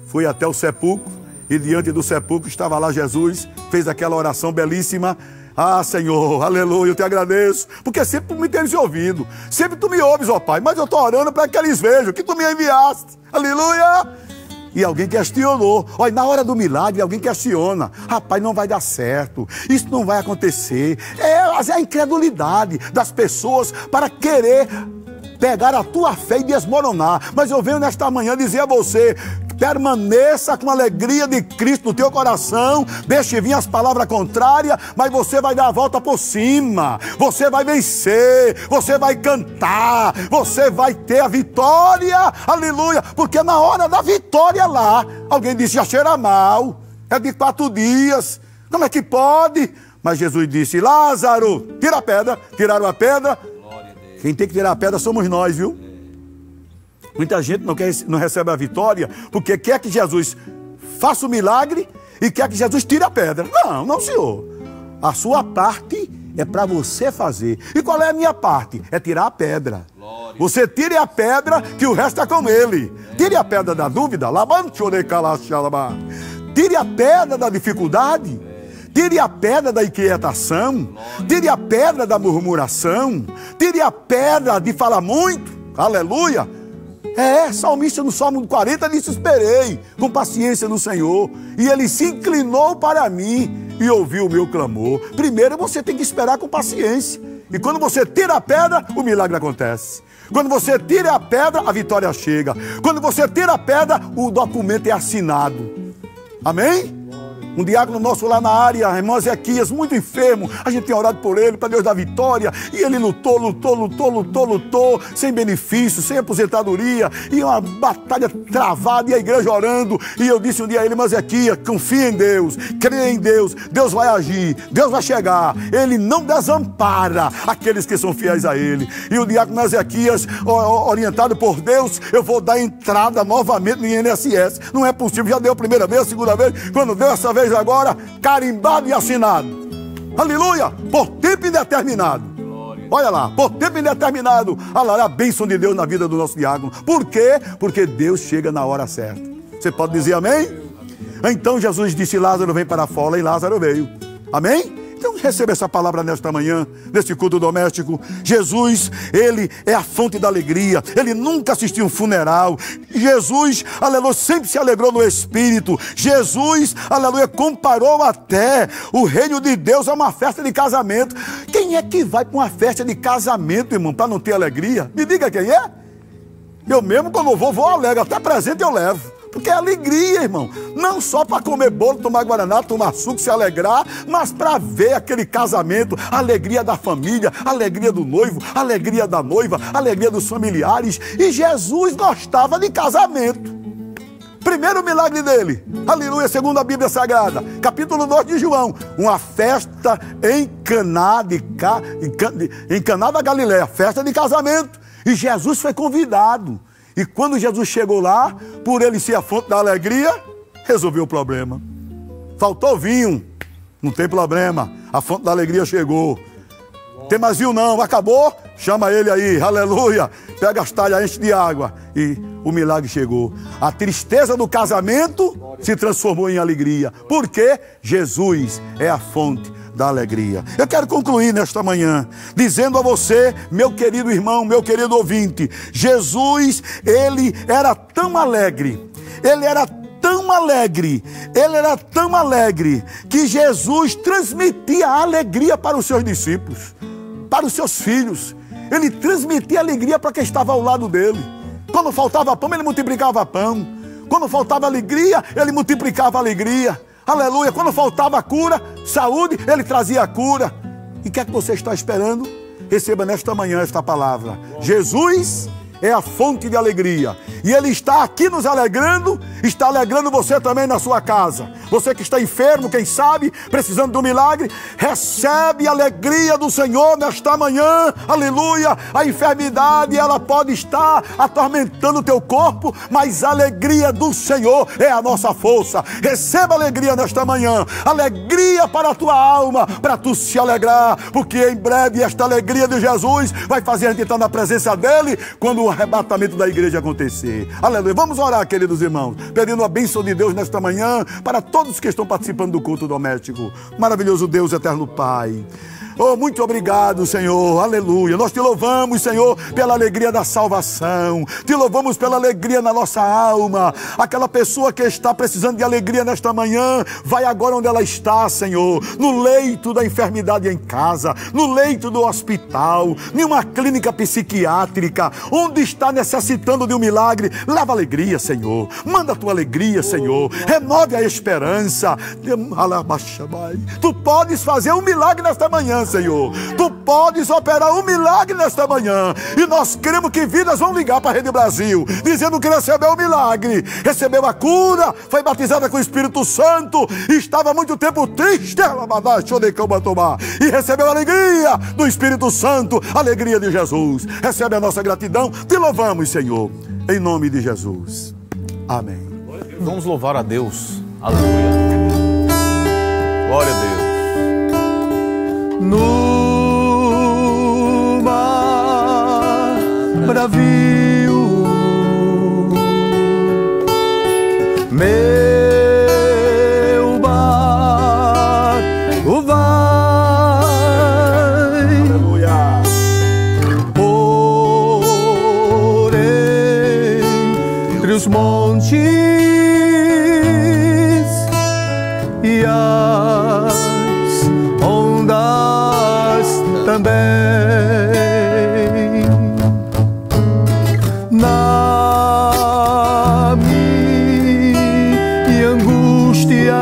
Foi até o sepulcro, e diante do sepulcro estava lá Jesus, fez aquela oração belíssima. Ah, Senhor, aleluia, eu te agradeço, porque sempre tu me tens ouvido, sempre tu me ouves, ó Pai, mas eu estou orando para que eles vejam que tu me enviaste, aleluia. E alguém questionou, olha, na hora do milagre alguém questiona: rapaz, não vai dar certo, isso não vai acontecer. É a incredulidade das pessoas para querer pegar a tua fé e desmoronar. Mas eu venho nesta manhã dizer a você: permaneça com a alegria de Cristo no teu coração, deixe vir as palavras contrárias, mas você vai dar a volta por cima, você vai vencer, você vai cantar, você vai ter a vitória, aleluia, porque na hora da vitória lá, alguém disse: já cheira mal, é de 4 dias, como é que pode? Mas Jesus disse: Lázaro, tira a pedra. Tiraram a pedra. Quem tem que tirar a pedra somos nós, viu? Muita gente não recebe a vitória porque quer que Jesus faça o milagre e quer que Jesus tire a pedra. Não, não, senhor. A sua parte é para você fazer. E qual é a minha parte? É tirar a pedra. Você tire a pedra, que o resto é com ele. Tire a pedra da dúvida. Tire a pedra da dificuldade. Tire a pedra da inquietação. Tire a pedra da murmuração. Tire a pedra de falar muito. Aleluia. Salmista no Salmo 40 disse: esperei com paciência no Senhor, e ele se inclinou para mim e ouviu o meu clamor. Primeiro você tem que esperar com paciência, e quando você tira a pedra, o milagre acontece. Quando você tira a pedra, a vitória chega. Quando você tira a pedra, o documento é assinado. Amém? Um diácono nosso lá na área, irmão Ezequias, muito enfermo, a gente tem orado por ele, para Deus dar vitória, e ele lutou, sem benefício, sem aposentadoria, e uma batalha travada, e a igreja orando. E eu disse um dia a ele: irmão Ezequias, confia em Deus, crê em Deus, Deus vai agir, Deus vai chegar, ele não desampara aqueles que são fiéis a ele. E o diácono Ezequias, orientado por Deus: eu vou dar entrada novamente no INSS, não é possível, já deu a primeira vez, a segunda vez, quando deu essa vez agora, carimbado e assinado, aleluia, por tempo indeterminado. Olha lá, por tempo indeterminado. Olha lá, a bênção de Deus na vida do nosso diácono. Por quê? Porque Deus chega na hora certa. Você pode dizer amém? Então Jesus disse: Lázaro, vem para fora, e Lázaro veio. Amém? Então receba essa palavra nesta manhã, neste culto doméstico. Jesus, ele é a fonte da alegria. Ele nunca assistiu um funeral. Jesus, aleluia, sempre se alegrou no Espírito. Jesus, aleluia, comparou até o reino de Deus a uma festa de casamento. Quem é que vai para uma festa de casamento, irmão, para não ter alegria? Me diga quem é. Eu mesmo, quando vou alegre, até presente eu levo. Porque é alegria, irmão, não só para comer bolo, tomar guaraná, tomar suco, se alegrar, mas para ver aquele casamento, a alegria da família, a alegria do noivo, a alegria da noiva, a alegria dos familiares. E Jesus gostava de casamento. Primeiro milagre dele, aleluia, segundo a Bíblia Sagrada, capítulo 2 de João, uma festa em Caná da Galileia, festa de casamento, e Jesus foi convidado. E quando Jesus chegou lá, por ele ser a fonte da alegria, resolveu o problema. Faltou vinho, não tem problema, a fonte da alegria chegou. Tem mais vinho não, acabou, chama ele aí, aleluia, pega as talhas, enche de água, e o milagre chegou. A tristeza do casamento se transformou em alegria, porque Jesus é a fonte da alegria. Eu quero concluir nesta manhã dizendo a você, meu querido irmão, meu querido ouvinte: Jesus, ele era tão alegre, ele era tão alegre, ele era tão alegre, que Jesus transmitia a alegria para os seus discípulos, para os seus filhos. Ele transmitia alegria para quem estava ao lado dele. Quando faltava pão, ele multiplicava pão. Quando faltava alegria, ele multiplicava alegria. Aleluia, quando faltava cura, saúde, ele trazia a cura. E o que é que você está esperando? Receba nesta manhã esta palavra. Jesus é a fonte de alegria, e ele está aqui nos alegrando, está alegrando você também na sua casa. Você que está enfermo, quem sabe, precisando de um milagre, recebe a alegria do Senhor nesta manhã. Aleluia! A enfermidade, ela pode estar atormentando o teu corpo, mas a alegria do Senhor é a nossa força. Receba alegria nesta manhã, alegria para a tua alma, para tu se alegrar, porque em breve esta alegria de Jesus vai fazer a gente estar na presença dele quando o arrebatamento da igreja acontecer. Aleluia! Vamos orar, queridos irmãos, pedindo a bênção de Deus nesta manhã para todos que estão participando do culto doméstico. Maravilhoso Deus, eterno Pai, oh, muito obrigado, Senhor, aleluia. Nós te louvamos, Senhor, pela alegria da salvação, te louvamos pela alegria na nossa alma. Aquela pessoa que está precisando de alegria nesta manhã, vai agora onde ela está, Senhor, no leito da enfermidade em casa, no leito do hospital, em uma clínica psiquiátrica, onde está necessitando de um milagre. Leva alegria, Senhor, manda a tua alegria, Senhor, renove a esperança. Tu podes fazer um milagre nesta manhã, Senhor, tu podes operar um milagre nesta manhã, e nós cremos que vidas vão ligar para a Rede Brasil, dizendo que recebeu o milagre, recebeu a cura, foi batizada com o Espírito Santo, estava há muito tempo triste, e recebeu a alegria do Espírito Santo, a alegria de Jesus. Recebe a nossa gratidão, te louvamos, Senhor, em nome de Jesus, amém. Vamos louvar a Deus, aleluia, glória a Deus. No mar bravio, meu barco vai, aleluia, por entre os montes e as ondas também. Na minha angústia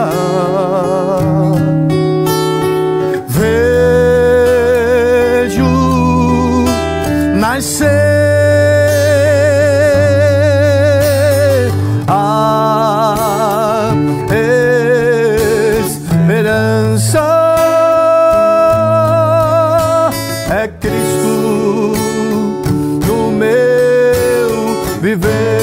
vejo nascer a esperança. Viver.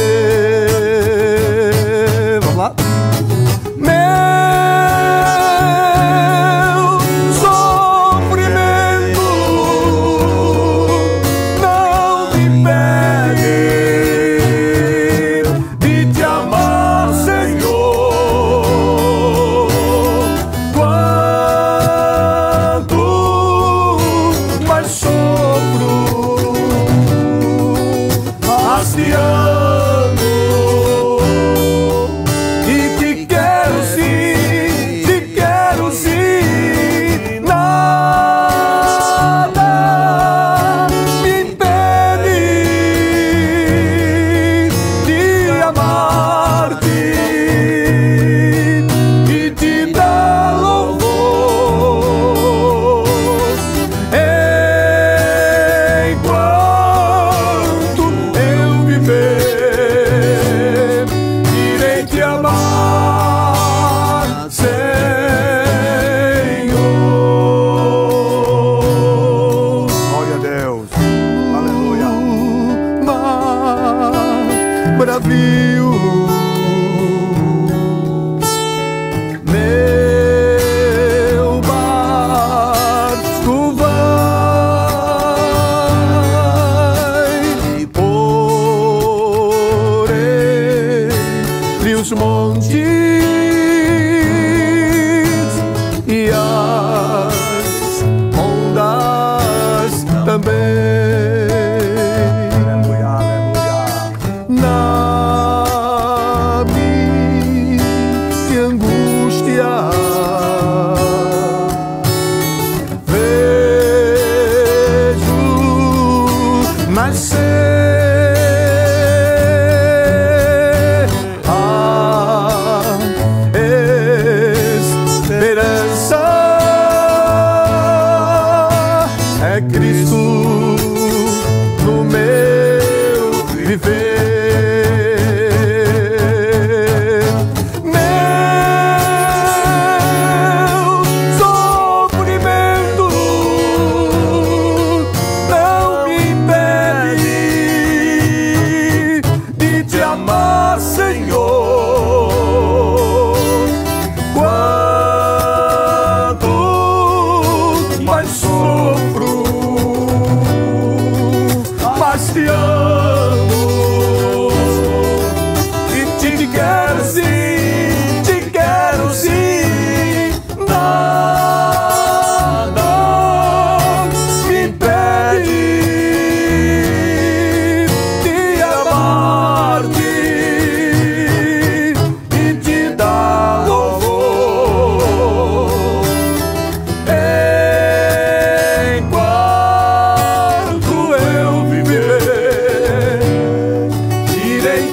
Meu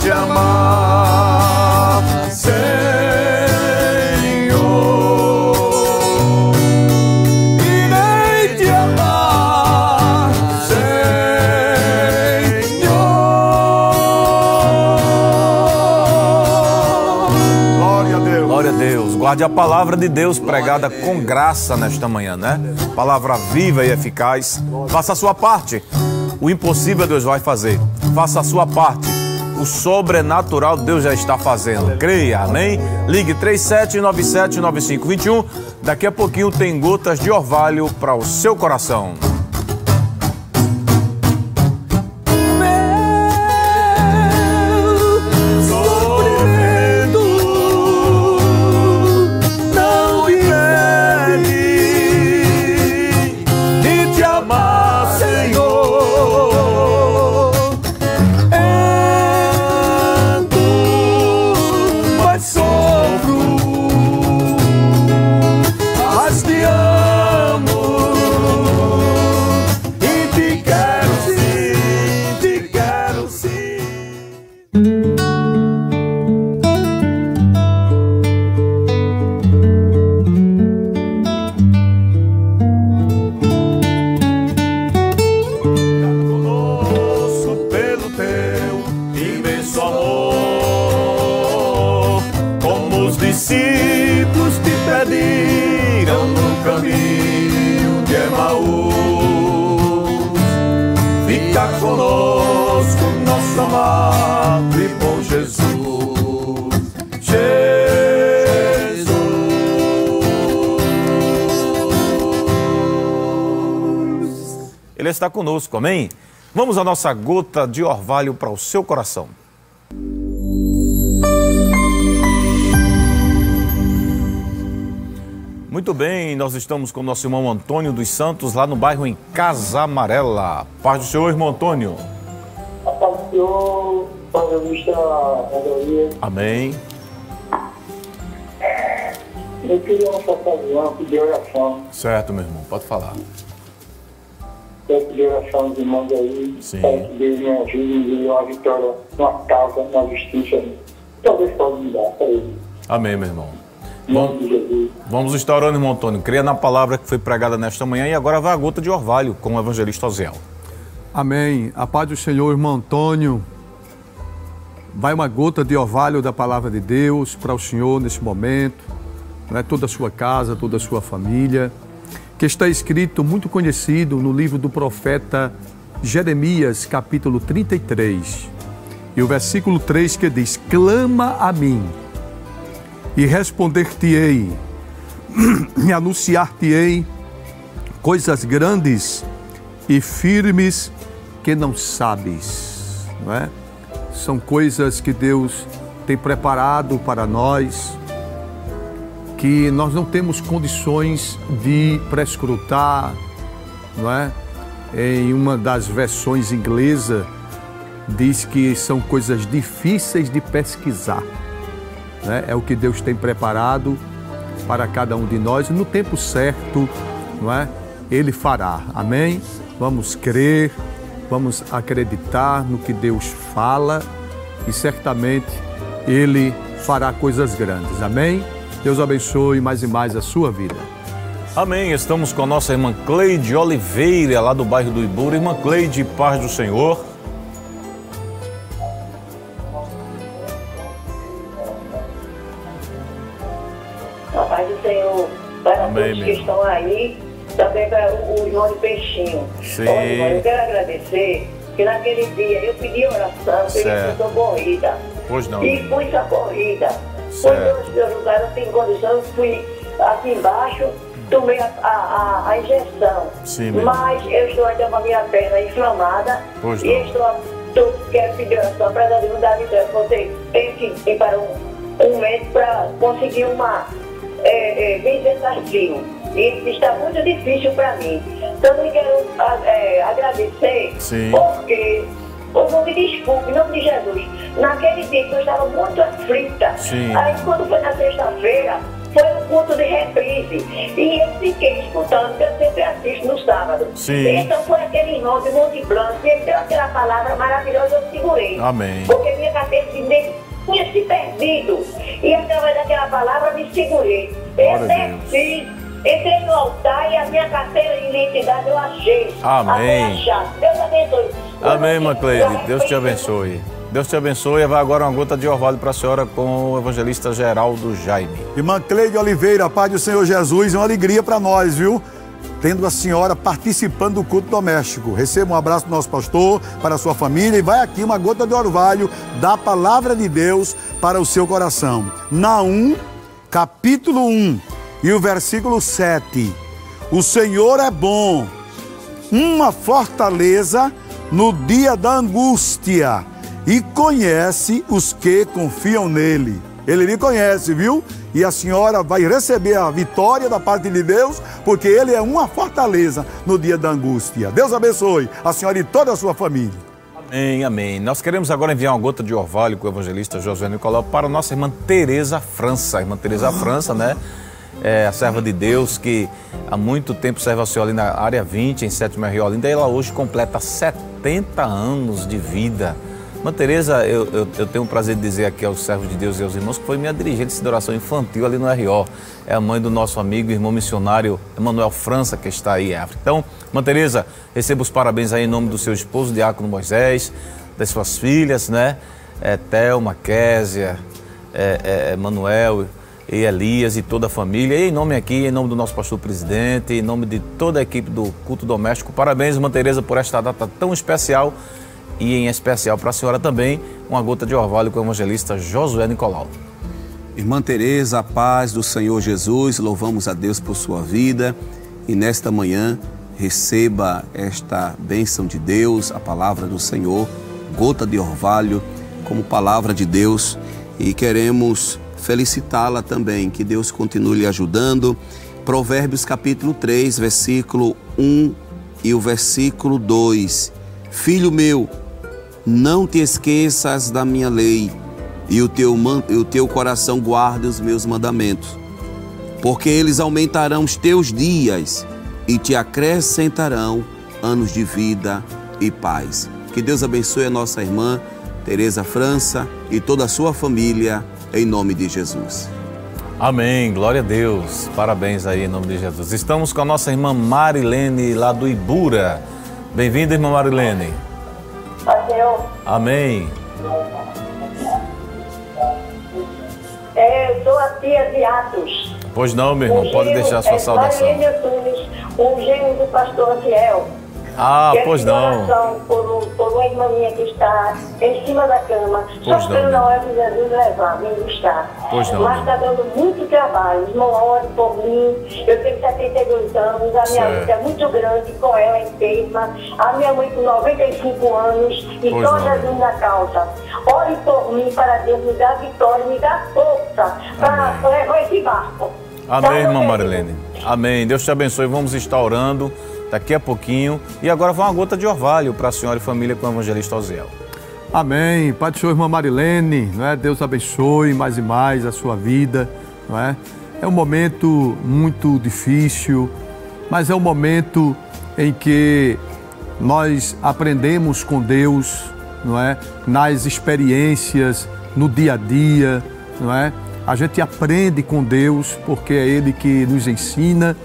te amar, Senhor. Irei te amar, Senhor. Glória a Deus. Glória a Deus. Guarde a palavra de Deus pregada com graça nesta manhã, né? Palavra viva e eficaz. Faça a sua parte. O impossível Deus vai fazer. Faça a sua parte. O sobrenatural Deus já está fazendo. Creia, amém? Ligue 37979521. Daqui a pouquinho tem gotas de orvalho para o seu coração. Está conosco, amém? Vamos à nossa gota de orvalho para o seu coração. Muito bem, nós estamos com nosso irmão Antônio dos Santos, lá no bairro em Casa Amarela. Paz do Senhor, irmão Antônio. A paz do Senhor, amém. Eu queria uma ocasião de oração. Certo, meu irmão, pode falar. Eu pedi oração dos irmãos aí, para que Deus me ajude e dê uma vitória, uma causa, uma justiça. Talvez possa me dar para ele. Amém, meu irmão. Vamos estar orando, irmão Antônio. Creia na palavra que foi pregada nesta manhã e agora vai a gota de orvalho com o evangelista Ozel. Amém. A paz do Senhor, irmão Antônio. Vai uma gota de orvalho da palavra de Deus para o senhor nesse momento, né? Toda a sua casa, toda a sua família. Que está escrito, muito conhecido, no livro do profeta Jeremias, capítulo 33. E o versículo 3 que diz: clama a mim, e responder-te-ei, e anunciar-te-ei coisas grandes e firmes que não sabes. Não é? São coisas que Deus tem preparado para nós, que nós não temos condições de prescrutar, não é? Em uma das versões inglesa, diz que são coisas difíceis de pesquisar, né? É o que Deus tem preparado para cada um de nós, no tempo certo, não é? Ele fará, amém? Vamos crer, vamos acreditar no que Deus fala e certamente Ele fará coisas grandes, amém? Deus abençoe mais e mais a sua vida. Amém. Estamos com a nossa irmã Cleide Oliveira, lá do bairro do Ibura. Irmã Cleide, paz do Senhor. A paz do Senhor para amém, todos que estão aí, também para o João de Peixinho. Sim. Olha, eu quero agradecer, porque naquele dia eu pedi oração, pedi socorrida. Pois não. E fui socorrida. Certo. Foi no lugar, não tem condição, eu fui aqui embaixo, tomei a injeção. Sim, mas eu estou ainda com a minha perna inflamada e estou querendo pedir oração para Deus me dar vitória. Você tem que ir para um médico para conseguir uma visitação. E está muito difícil para mim. Também quero agradecer, sim, porque... Não me desculpe, em nome de Jesus. Naquele dia eu estava muito aflita. Sim. Aí quando foi na sexta-feira, foi um culto de reprise. E eu fiquei escutando, porque eu sempre assisto no sábado. Sim. Então foi aquele irmão de Monte Blanco, e ele deu aquela palavra maravilhosa, eu segurei. Amém. Porque minha cabeça se perdido. E através daquela palavra me segurei. Eu desci, entrei no altar e a minha carteira de identidade eu achei. Amém. Deus abençoe. Amém, irmã Cleide. Deus te abençoe. Deus te abençoe. Vai agora uma gota de orvalho para a senhora com o evangelista Geraldo Jaime. Irmã Cleide Oliveira, paz do Senhor Jesus, é uma alegria para nós, viu? Tendo a senhora participando do culto doméstico. Receba um abraço do nosso pastor, para a sua família, e vai aqui uma gota de orvalho da palavra de Deus para o seu coração. Nain, capítulo 1 e o versículo 7. O Senhor é bom, uma fortaleza no dia da angústia, e conhece os que confiam nele. Ele lhe conhece, viu? E a senhora vai receber a vitória da parte de Deus, porque ele é uma fortaleza no dia da angústia. Deus abençoe a senhora e toda a sua família. Amém, amém. Nós queremos agora enviar uma gota de orvalho com o evangelista Josué Nicolau para a nossa irmã Tereza França. A irmã Tereza França, né? É a serva de Deus que há muito tempo serve ao Senhor ali na área 20, em 7ª Riolinda. Ela hoje completa 70 anos de vida. Irmã Tereza, eu tenho o prazer de dizer aqui aos servos de Deus e aos irmãos que foi minha dirigente de oração infantil ali no R.O. É a mãe do nosso amigo e irmão missionário Emanuel França, que está aí em África. Então, irmã Tereza, receba os parabéns aí em nome do seu esposo, Diácono Moisés, das suas filhas, né? Thelma, Késia, Manuel e Elias e toda a família. E em nome aqui, em nome do nosso pastor presidente, em nome de toda a equipe do culto doméstico, parabéns, irmã Tereza, por esta data tão especial. E em especial para a senhora também, uma gota de orvalho com o evangelista Josué Nicolau. Irmã Tereza, a paz do Senhor Jesus, louvamos a Deus por sua vida. E nesta manhã, receba esta bênção de Deus, a palavra do Senhor, gota de orvalho, como palavra de Deus. E queremos felicitá-la também, que Deus continue lhe ajudando. Provérbios capítulo 3, versículo 1 e o versículo 2. Filho meu, não te esqueças da minha lei, e o teu coração guarde os meus mandamentos, porque eles aumentarão os teus dias e te acrescentarão anos de vida e paz. Que Deus abençoe a nossa irmã Tereza França e toda a sua família, em nome de Jesus. Amém, glória a Deus. Parabéns aí, em nome de Jesus. Estamos com a nossa irmã Marilene, lá do Ibura. Bem-vinda, irmã Marilene. Mateus. Amém. Eu sou a tia de Atos. Pois não, meu irmão, pode deixar a sua saudação. O gênio do pastor Josiel. Ah, pois não. Por uma irmã minha que está em cima da cama. Pois só não. Não é que Jesus levar, me buscar. Pois não. Mas está dando muito trabalho. Irmão, ore por mim. Eu tenho 72 anos. A minha luta é muito grande com ela enferma. A minha mãe com 95 anos. E pois só não, Jesus na causa. Ore por mim para Deus me dar vitória, me dar força para levar esse barco. Amém, irmã Marilene. Amém. Deus te abençoe. Vamos estar orando daqui a pouquinho. E agora vai uma gota de orvalho para a senhora e família com o evangelista Ozel. Amém. Pai do Senhor, irmã Marilene, não é? Deus abençoe mais e mais a sua vida, não é? É um momento muito difícil, mas é um momento em que nós aprendemos com Deus, não é? Nas experiências, no dia a dia, não é? A gente aprende com Deus porque é Ele que nos ensina.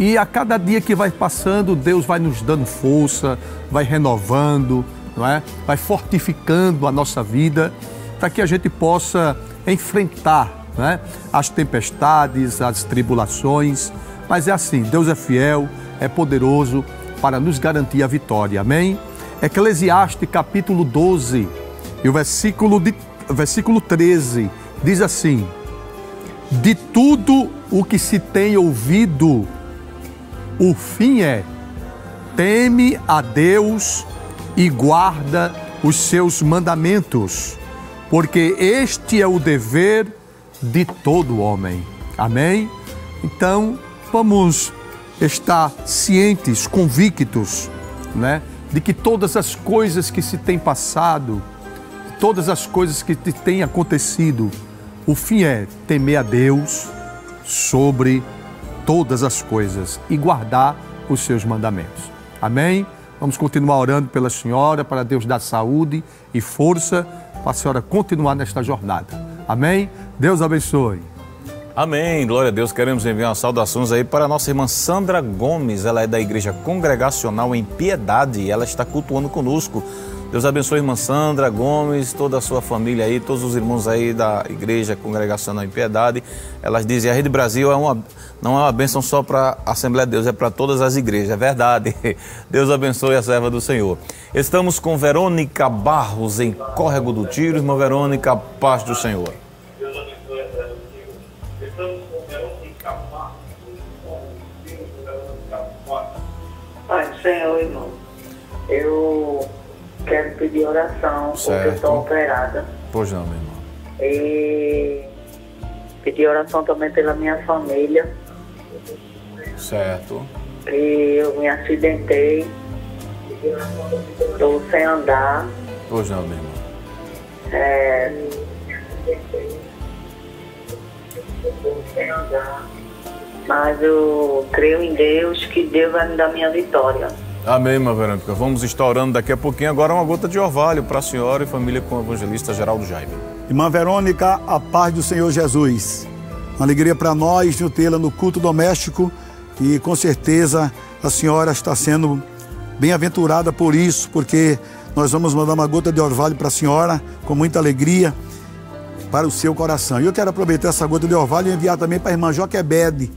E a cada dia que vai passando, Deus vai nos dando força, vai renovando, não é? Vai fortificando a nossa vida para que a gente possa enfrentar, não é? As tempestades, as tribulações. Mas é assim, Deus é fiel, é poderoso para nos garantir a vitória. Amém? Eclesiastes capítulo 12 e o versículo 13 diz assim: de tudo o que se tem ouvido, o fim é: teme a Deus e guarda os seus mandamentos, porque este é o dever de todo homem. Amém? Então, vamos estar cientes, convictos, né, de que todas as coisas que se tem passado, todas as coisas que têm acontecido, o fim é temer a Deus sobre todas as coisas e guardar os seus mandamentos. Amém? Vamos continuar orando pela senhora, para Deus dar saúde e força para a senhora continuar nesta jornada. Amém? Deus abençoe. Amém, glória a Deus. Queremos enviar saudações aí para a nossa irmã Sandra Gomes. Ela é da Igreja Congregacional em Piedade. Ela está cultuando conosco. Deus abençoe a irmã Sandra Gomes, toda a sua família aí, todos os irmãos aí da Igreja Congregacional em Piedade. Elas dizem que a Rede Brasil não é uma bênção só para a Assembleia de Deus, é para todas as igrejas. É verdade. Deus abençoe a serva do Senhor. Estamos com Verônica Barros em Córrego do Tiro. Irmã Verônica, paz do Senhor. Senhor, irmão, eu quero pedir oração, certo, porque eu estou operada. Pois não, meu irmão. E pedir oração também pela minha família. Certo. E eu me acidentei, estou sem andar. Pois não, meu irmão. Estou sem andar. Mas eu creio em Deus, que Deus vai me dar minha vitória. Amém, irmã Verônica. Vamos estar orando daqui a pouquinho. Agora uma gota de orvalho para a senhora e família com o evangelista Geraldo Jaime. Irmã Verônica, a paz do Senhor Jesus. Uma alegria para nós de tê-la no culto doméstico e com certeza a senhora está sendo bem-aventurada por isso, porque nós vamos mandar uma gota de orvalho para a senhora com muita alegria para o seu coração. E eu quero aproveitar essa gota de orvalho e enviar também para a irmã Joquebede,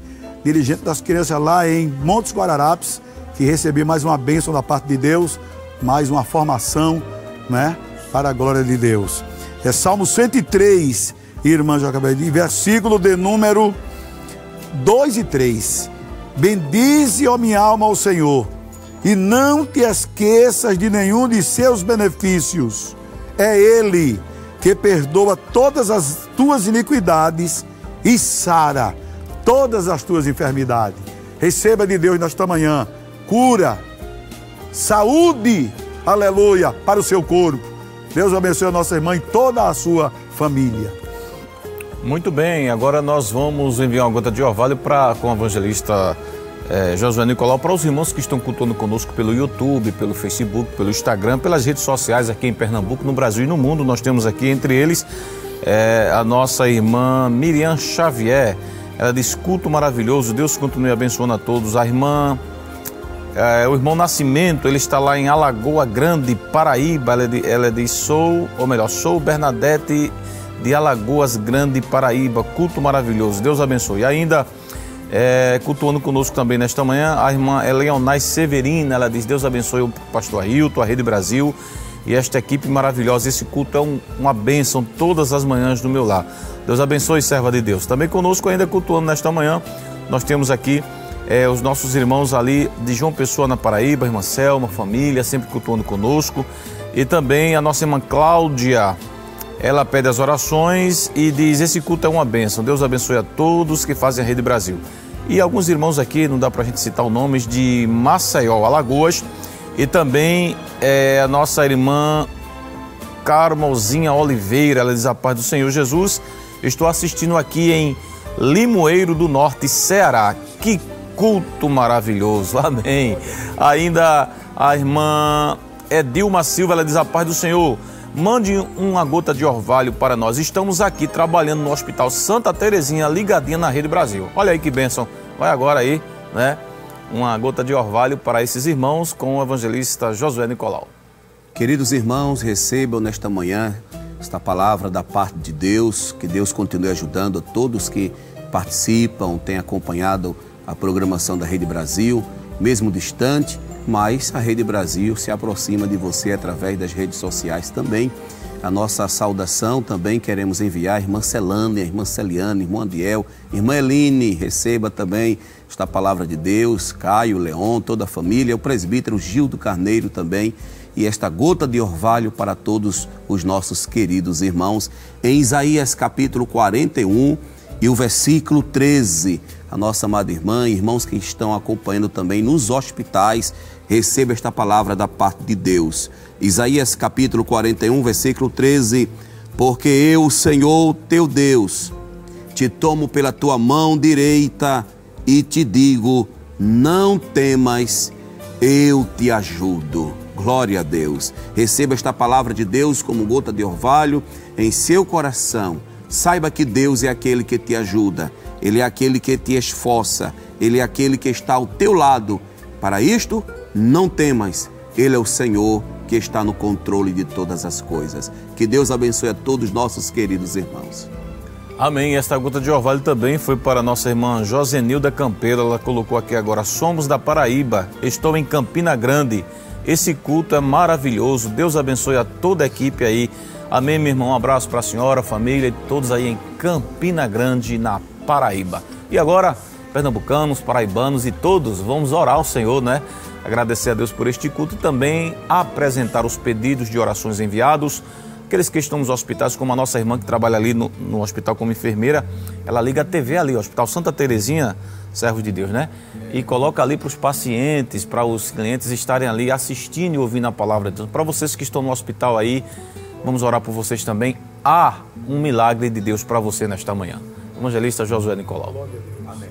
dirigente das crianças lá em Montes Guararapes, que recebeu mais uma bênção da parte de Deus, mais uma formação, né, para a glória de Deus. É Salmo 103, irmã Joquebede, versículo de número 2 e 3. Bendize, ó minha alma, ao Senhor, e não te esqueças de nenhum de seus benefícios. É Ele que perdoa todas as tuas iniquidades e sara todas as tuas enfermidades. Receba de Deus nesta manhã cura, saúde, aleluia, para o seu corpo. Deus abençoe a nossa irmã e toda a sua família. Muito bem, agora nós vamos enviar uma gota de orvalho com o evangelista Josué Nicolau, para os irmãos que estão cultuando conosco pelo YouTube, pelo Facebook, pelo Instagram, pelas redes sociais aqui em Pernambuco, no Brasil e no mundo. Nós temos aqui entre eles a nossa irmã Miriam Xavier. Ela diz: culto maravilhoso, Deus continue abençoando a todos. A irmã, o irmão Nascimento, ele está lá em Alagoa Grande, Paraíba. Ela diz: sou Bernadete de Alagoas Grande, Paraíba, culto maravilhoso, Deus abençoe. E ainda cultuando conosco também nesta manhã, a irmã Eleonais Severina. Ela diz: Deus abençoe o pastor Ailton, a Rede Brasil e esta equipe maravilhosa. Esse culto é uma bênção todas as manhãs do meu lar. Deus abençoe, serva de Deus. Também conosco, ainda cultuando nesta manhã, nós temos aqui os nossos irmãos ali de João Pessoa, na Paraíba, irmã Selma, família, sempre cultuando conosco. E também a nossa irmã Cláudia, ela pede as orações e diz: esse culto é uma bênção, Deus abençoe a todos que fazem a Rede Brasil. E alguns irmãos aqui, não dá para a gente citar os nomes, de Maceió, Alagoas. E também a nossa irmã Carmozinha Oliveira, ela diz: a paz do Senhor Jesus, estou assistindo aqui em Limoeiro do Norte, Ceará. Que culto maravilhoso, amém. Ainda a irmã Edilma Silva, ela diz: a paz do Senhor, mande uma gota de orvalho para nós, estamos aqui trabalhando no Hospital Santa Terezinha, ligadinha na Rede Brasil. Olha aí que bênção, vai agora aí, né? Uma gota de orvalho para esses irmãos com o evangelista Josué Nicolau. Queridos irmãos, recebam nesta manhã esta palavra da parte de Deus. Que Deus continue ajudando a todos que participam, têm acompanhado a programação da Rede Brasil, mesmo distante, mas a Rede Brasil se aproxima de você através das redes sociais também. A nossa saudação também queremos enviar à irmã Celane, à irmã Celiane, irmã Adiel, irmã Eline. Receba também esta palavra de Deus. Caio, Leon, toda a família, o presbítero Gildo Carneiro também. E esta gota de orvalho para todos os nossos queridos irmãos. Em Isaías capítulo 41 e o versículo 13. A nossa amada irmã e irmãos que estão acompanhando também nos hospitais, receba esta palavra da parte de Deus. Isaías capítulo 41, versículo 13. Porque eu, Senhor, teu Deus, te tomo pela tua mão direita e te digo: não temas, eu te ajudo. Glória a Deus. Receba esta palavra de Deus como gota de orvalho em seu coração. Saiba que Deus é aquele que te ajuda. Ele é aquele que te esforça. Ele é aquele que está ao teu lado. Para isto, não temas. Ele é o Senhor que está no controle de todas as coisas. Que Deus abençoe a todos nossos queridos irmãos. Amém. Esta gota de orvalho também foi para nossa irmã Josenilda Campeira. Ela colocou aqui agora: somos da Paraíba, estou em Campina Grande. Esse culto é maravilhoso. Deus abençoe a toda a equipe aí. Amém, meu irmão. Um abraço para a senhora, família e todos aí em Campina Grande, na Paraíba. E agora, pernambucanos, paraibanos e todos, vamos orar ao Senhor, né? Agradecer a Deus por este culto e também apresentar os pedidos de orações enviados. Aqueles que estão nos hospitais, como a nossa irmã que trabalha ali no hospital como enfermeira, ela liga a TV ali, Hospital Santa Terezinha, Servos de Deus, né? E coloca ali para os pacientes, para os clientes estarem ali assistindo e ouvindo a palavra de Deus. Para vocês que estão no hospital aí, vamos orar por vocês também. Há um milagre de Deus para você nesta manhã. Evangelista Josué Nicolau. Amém.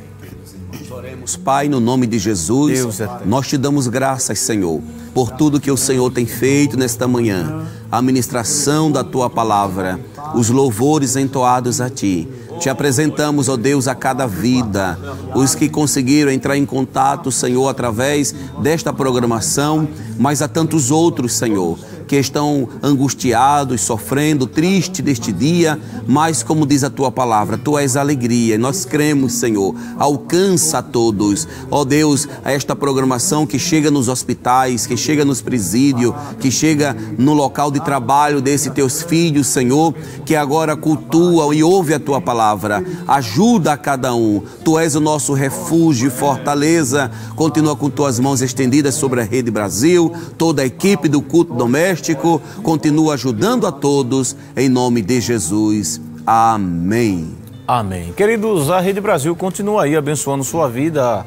Oremos, Pai, no nome de Jesus. Deus, nós te damos graças, Senhor, por tudo que o Senhor tem feito nesta manhã, a ministração da tua palavra, os louvores entoados a ti. Te apresentamos, ó Deus, a cada vida, os que conseguiram entrar em contato, Senhor, através desta programação, mas a tantos outros, Senhor, que estão angustiados, sofrendo, triste deste dia, mas como diz a tua palavra, tu és alegria, e nós cremos, Senhor, alcança a todos, ó Deus, a esta programação que chega nos hospitais, que chega nos presídios, que chega no local de trabalho desses teus filhos, Senhor, que agora cultuam e ouvem a tua palavra, ajuda a cada um, tu és o nosso refúgio e fortaleza, continua com tuas mãos estendidas sobre a Rede Brasil, toda a equipe do culto doméstico, continua ajudando a todos, em nome de Jesus. Amém. Amém. Queridos, a Rede Brasil continua aí abençoando sua vida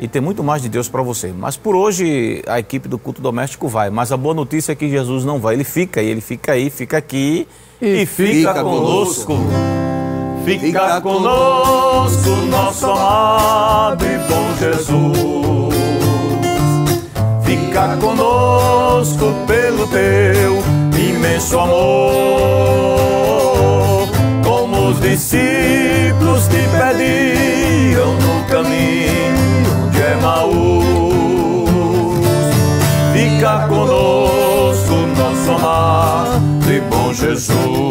e tem muito mais de Deus para você. Mas por hoje a equipe do culto doméstico vai, mas a boa notícia é que Jesus não vai. Ele fica aí, ele fica aí, fica aqui e fica conosco. Fica conosco, nosso amado e bom Jesus. Fica conosco pelo teu imenso amor, como os discípulos te pediam no caminho de Emaús. Fica conosco, nosso amado e bom Jesus.